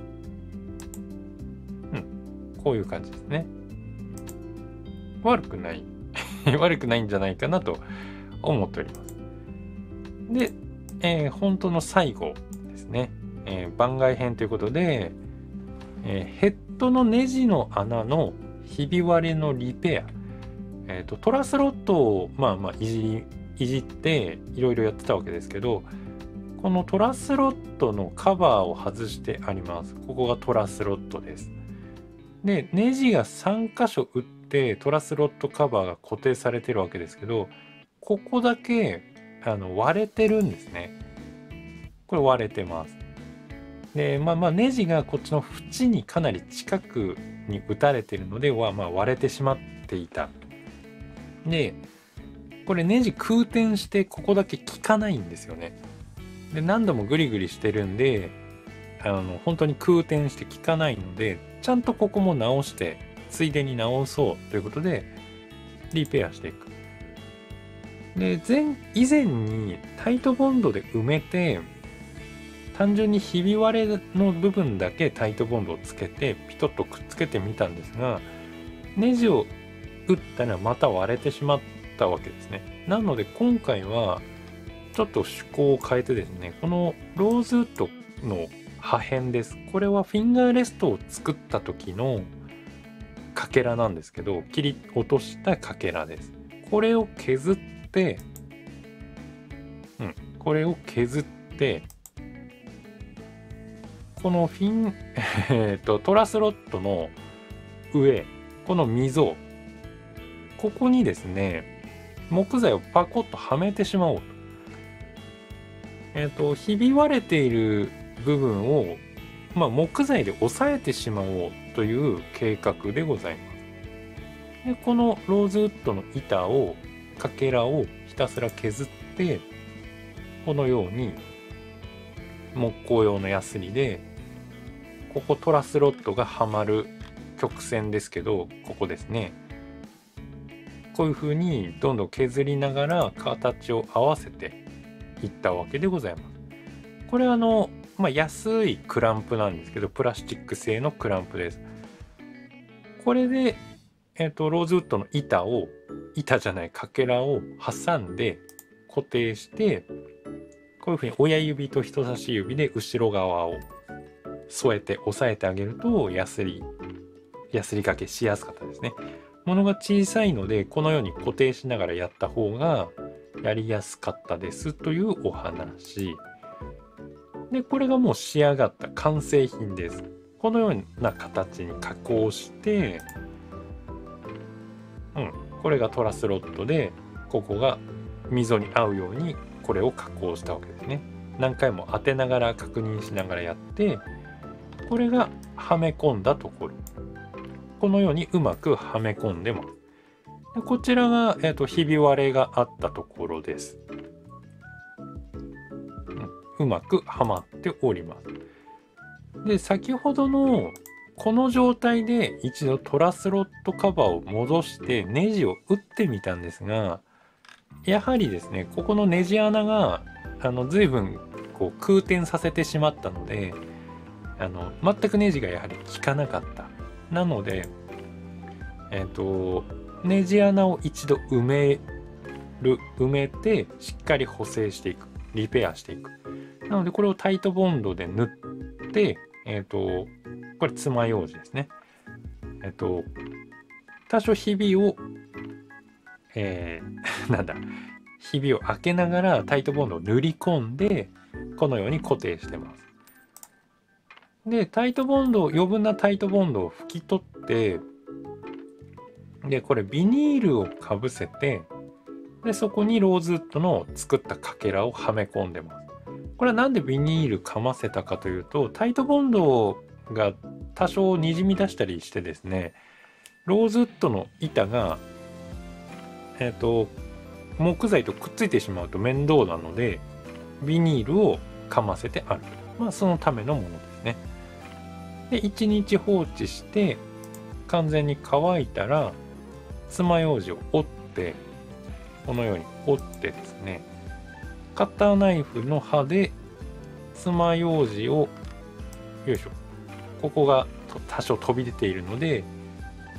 うん、こういう感じですね。悪くない悪くないんじゃないかなと思っております。で、えー、本当の最後ですね、えー、番外編ということで、えー、ヘッドのネジの穴のひび割れのリペア、えーと、トラスロットをまあまあいじ、いじっていろいろやってたわけですけど、このトラスロットのカバーを外してあります。ここがトラスロットです。で、ネジがさんかしょ打ってトラスロットカバーが固定されてるわけですけど、ここだけあの割れてるんですね。これ割れてます。で、まあまあネジがこっちの縁にかなり近くに打たれてるのでは、まあ、割れてしまっていた。で、これネジ空転してここだけ効かないんですよね。で、何度もグリグリしてるんで、あの本当に空転して効かないので、ちゃんとここも直してついでに直そうということでリペアしていく。で、前以前にタイトボンドで埋めて、単純にひび割れの部分だけタイトボンドをつけてピトッとくっつけてみたんですが、ネジを打ったらまた割れてしまったわけですね。なので今回はちょっと趣向を変えてですね、このローズウッドの破片です。これはフィンガーレストを作った時のかけらなんですけど、切り落としたかけらです。これを削って、うん、これを削って、このフィン、えっと、トラスロットの上、この溝、ここにですね、木材をパコッとはめてしまおうと。えっと、ひび割れている部分を、まあ、木材で押さえてしまおうという計画でございます。で、このローズウッドの板を、かけらをひたすら削って、このように木工用のヤスリで、ここトラスロットがはまる曲線ですけど、ここですね。こういうふうにどんどん削りながら形を合わせていったわけでございます。これはあの、まあ、安いクランプなんですけど、プラスチック製のクランプです。これで、えーと、ローズウッドの板を、板じゃない、かけらを挟んで固定して、ここういうふうに親指と人差し指で後ろ側を添えて押さえてあげるとやすりやすり掛けしやすかったですね。物が小さいのでこのように固定しながらやった方がやりやすかったですというお話で、これがもう仕上がった完成品です。このような形に加工して、うん、これがトラスロッドで、ここが溝に合うようにこれを加工したわけですね。何回も当てながら確認しながらやって、これがはめ込んだところ、このようにうまくはめ込んでます。でこちらが、えーと、ひび割れがあったところです。うん、うまくはまっております。で先ほどのこの状態で一度トラスロットカバーを戻してネジを打ってみたんですが、やはりですね、ここのネジ穴があの随分こう空転させてしまったので、あの全くネジがやはり効かなかった。なので、えーと、ネジ穴を一度埋める埋めてしっかり補正していく、リペアしていく。なのでこれをタイトボンドで塗って、えーと、これ爪楊枝ですね、えーと、多少ひびを、えー、なんだひびを開けながらタイトボンドを塗り込んでこのように固定してます。でタイトボンドを余分なタイトボンドを拭き取って、でこれビニールをかぶせて、でそこにローズウッドの作ったかけらをはめ込んでます。これは何でビニールかませたかというと、タイトボンドが多少にじみ出したりしてですね、ローズウッドの板が、えーと、木材とくっついてしまうと面倒なのでビニールをかませてある、まあ、そのためのものですね。でいちにち放置して完全に乾いたら爪楊枝を折って、このように折ってですね、カッターナイフの刃で爪楊枝を、よいしょ、ここが多少飛び出ているので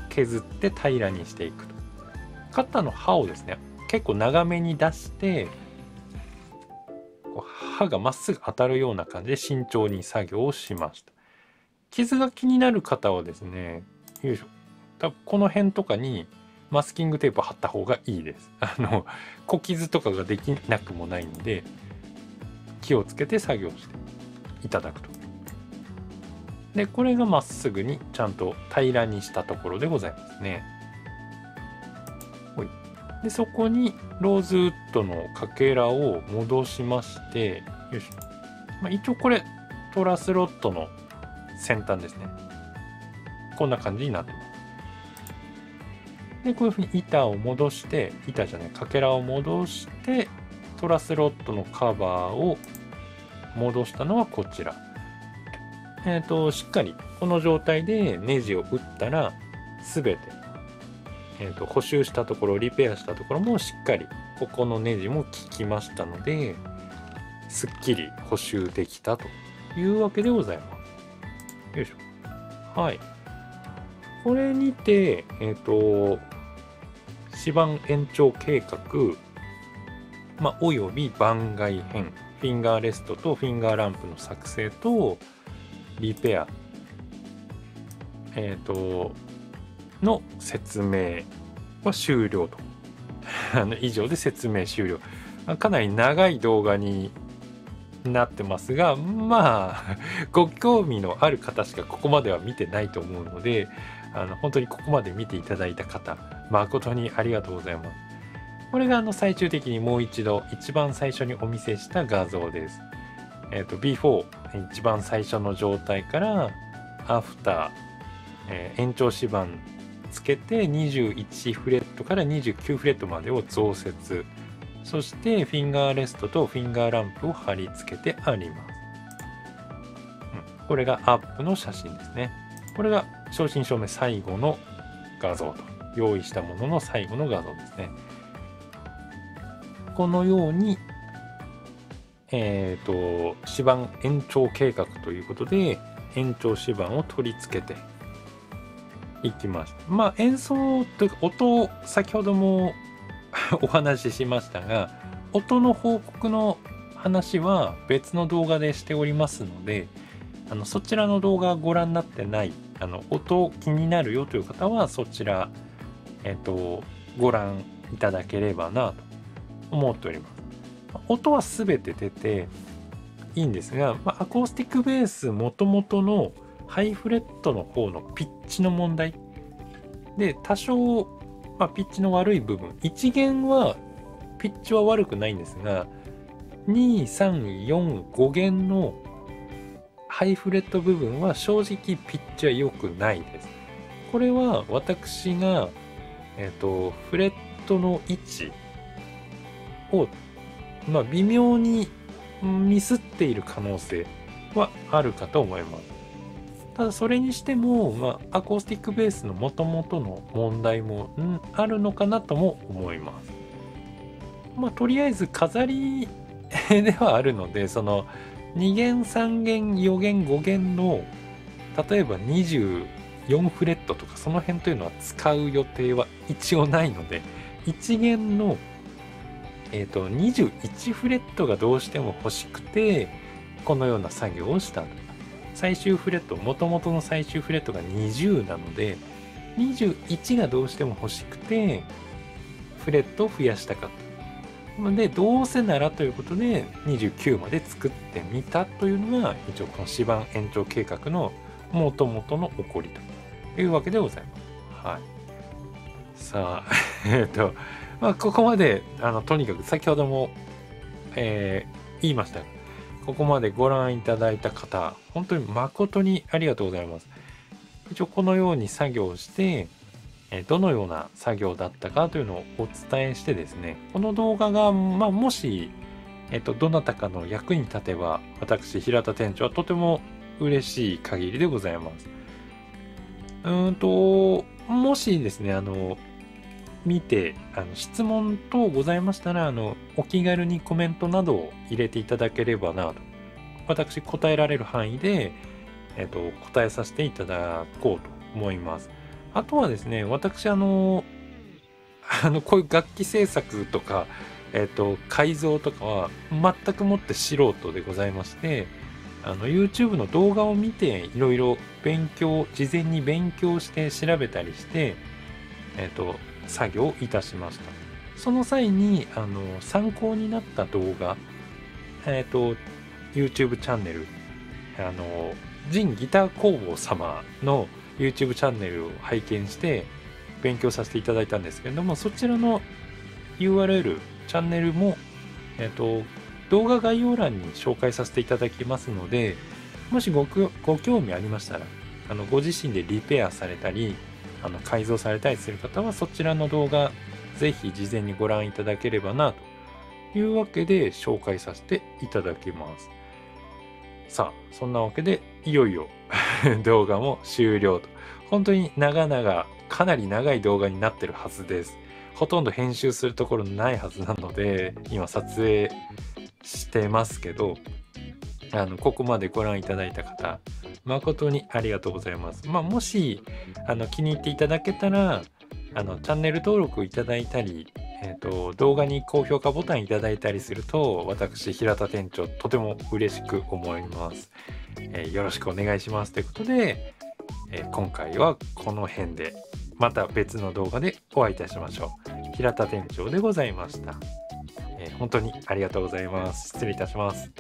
削って平らにしていくと。カッターの刃をですね結構長めに出して刃がまっすぐ当たるような感じで慎重に作業をしました。傷が気になる方はですね、よいしょ、多分この辺とかにマスキングテープ貼った方がいいです。あの小傷とかができなくもないんで気をつけて作業していただくと。でこれがまっすぐにちゃんと平らにしたところでございますね。でそこにローズウッドのかけらを戻しまして、よいしょ、まあ、一応これトラスロッドの先端ですね。こんな感じになってます。でこういうふうに板を戻して、板じゃないかけらを戻してトラスロッドのカバーを戻したのはこちら。えっとしっかりこの状態でネジを打ったら全て、えーと補修したところ、リペアしたところもしっかり、ここのネジも効きましたので、すっきり補修できたというわけでございます。よいしょ。はい。これにて、えっと、指板延長計画、まあ、および番外編、フィンガーレストとフィンガーランプの作成と、リペア、えっと、の説明は終了と以上で説明終了。かなり長い動画になってますが、まあご興味のある方しかここまでは見てないと思うので、あの本当にここまで見ていただいた方誠にありがとうございます。これがあの最終的にもう一度一番最初にお見せした画像です。えっと ビーフォー 一番最初の状態からアフター、えー、延長指板つけてにじゅういちフレットからにじゅうきゅうフレットまでを増設、そしてフィンガーレストとフィンガーランプを貼り付けてあります、うん、これがアップの写真ですね。これが正真正銘最後の画像と、用意したものの最後の画像ですね。このようにえっと指板延長計画ということで延長指板を取り付けていきました。まあ演奏というか音を先ほどもお話ししましたが、音の報告の話は別の動画でしておりますので、あのそちらの動画ご覧になってない、あの音気になるよという方はそちら、えっと、ご覧いただければなと思っております。音は全て出ていいんですが、まあ、アコースティックベースもともとのハイフレットの方のピッチの問題で多少、まあ、ピッチの悪い部分、いち弦はピッチは悪くないんですが、に、さん、よん、ご弦のハイフレット部分は正直ピッチは良くないです。これは私が、えっと、フレットの位置を、まあ、微妙にミスっている可能性はあるかと思います。ただそれにしても、まあ、アコースティックベースのもともとの問題もあるのかなとも思います。まあ、とりあえず飾りではあるので、そのに弦さん弦よん弦ご弦の例えばにじゅうよんフレットとかその辺というのは使う予定は一応ないので、いち弦の、えー、とにじゅういちフレットがどうしても欲しくてこのような作業をしたと。最終フレット、もともとの最終フレットがにじゅうなのでにじゅういちがどうしても欲しくてフレットを増やしたかった。でどうせならということでにじゅうきゅうまで作ってみたというのが一応このシーワン延長計画のもともとの起こりというわけでございます。はい、さあえっとまあここまであのとにかく先ほども、えー、言いましたが、ここまでご覧いただいた方本当に誠にありがとうございます。一応このように作業してどのような作業だったかというのをお伝えしてですね、この動画が、まあ、もし、えっと、どなたかの役に立てば、私、平田店長はとても嬉しい限りでございます。うーんと、もしですね、あの、見て、あの質問等ございましたら、あの、お気軽にコメントなどを入れていただければなと、私、答えられる範囲で、えっと、答えさせていただこうと思います。あとはですね、私あの、あの、こういう楽器制作とか、えっと、改造とかは全くもって素人でございまして、あの、YouTube の動画を見て、いろいろ勉強、事前に勉強して調べたりして、えっと、作業いたしました。その際に、あの、参考になった動画、えっと、YouTube チャンネル、あの、ジンギター工房様のYouTube チャンネルを拝見して勉強させていただいたんですけれども、そちらの ユーアールエル チャンネルも、えっと、動画概要欄に紹介させていただきますので、もしご、ご興味ありましたら、あのご自身でリペアされたりあの改造されたりする方はそちらの動画ぜひ事前にご覧いただければなというわけで紹介させていただきます。さあそんなわけでいよいよ動画も終了と。本当に長々かなり長い動画になってるはずです。ほとんど編集するところないはずなので今撮影してますけど、あのここまでご覧いただいた方誠にありがとうございます。まあ、もしあの気に入っていただけたらあのチャンネル登録いただいたり、えーと、動画に高評価ボタンいただいたりすると私平田店長とても嬉しく思います、えー、よろしくお願いしますということで、えー、今回はこの辺でまた別の動画でお会いいたしましょう。平田店長でございました、えー、本当にありがとうございます。失礼いたします。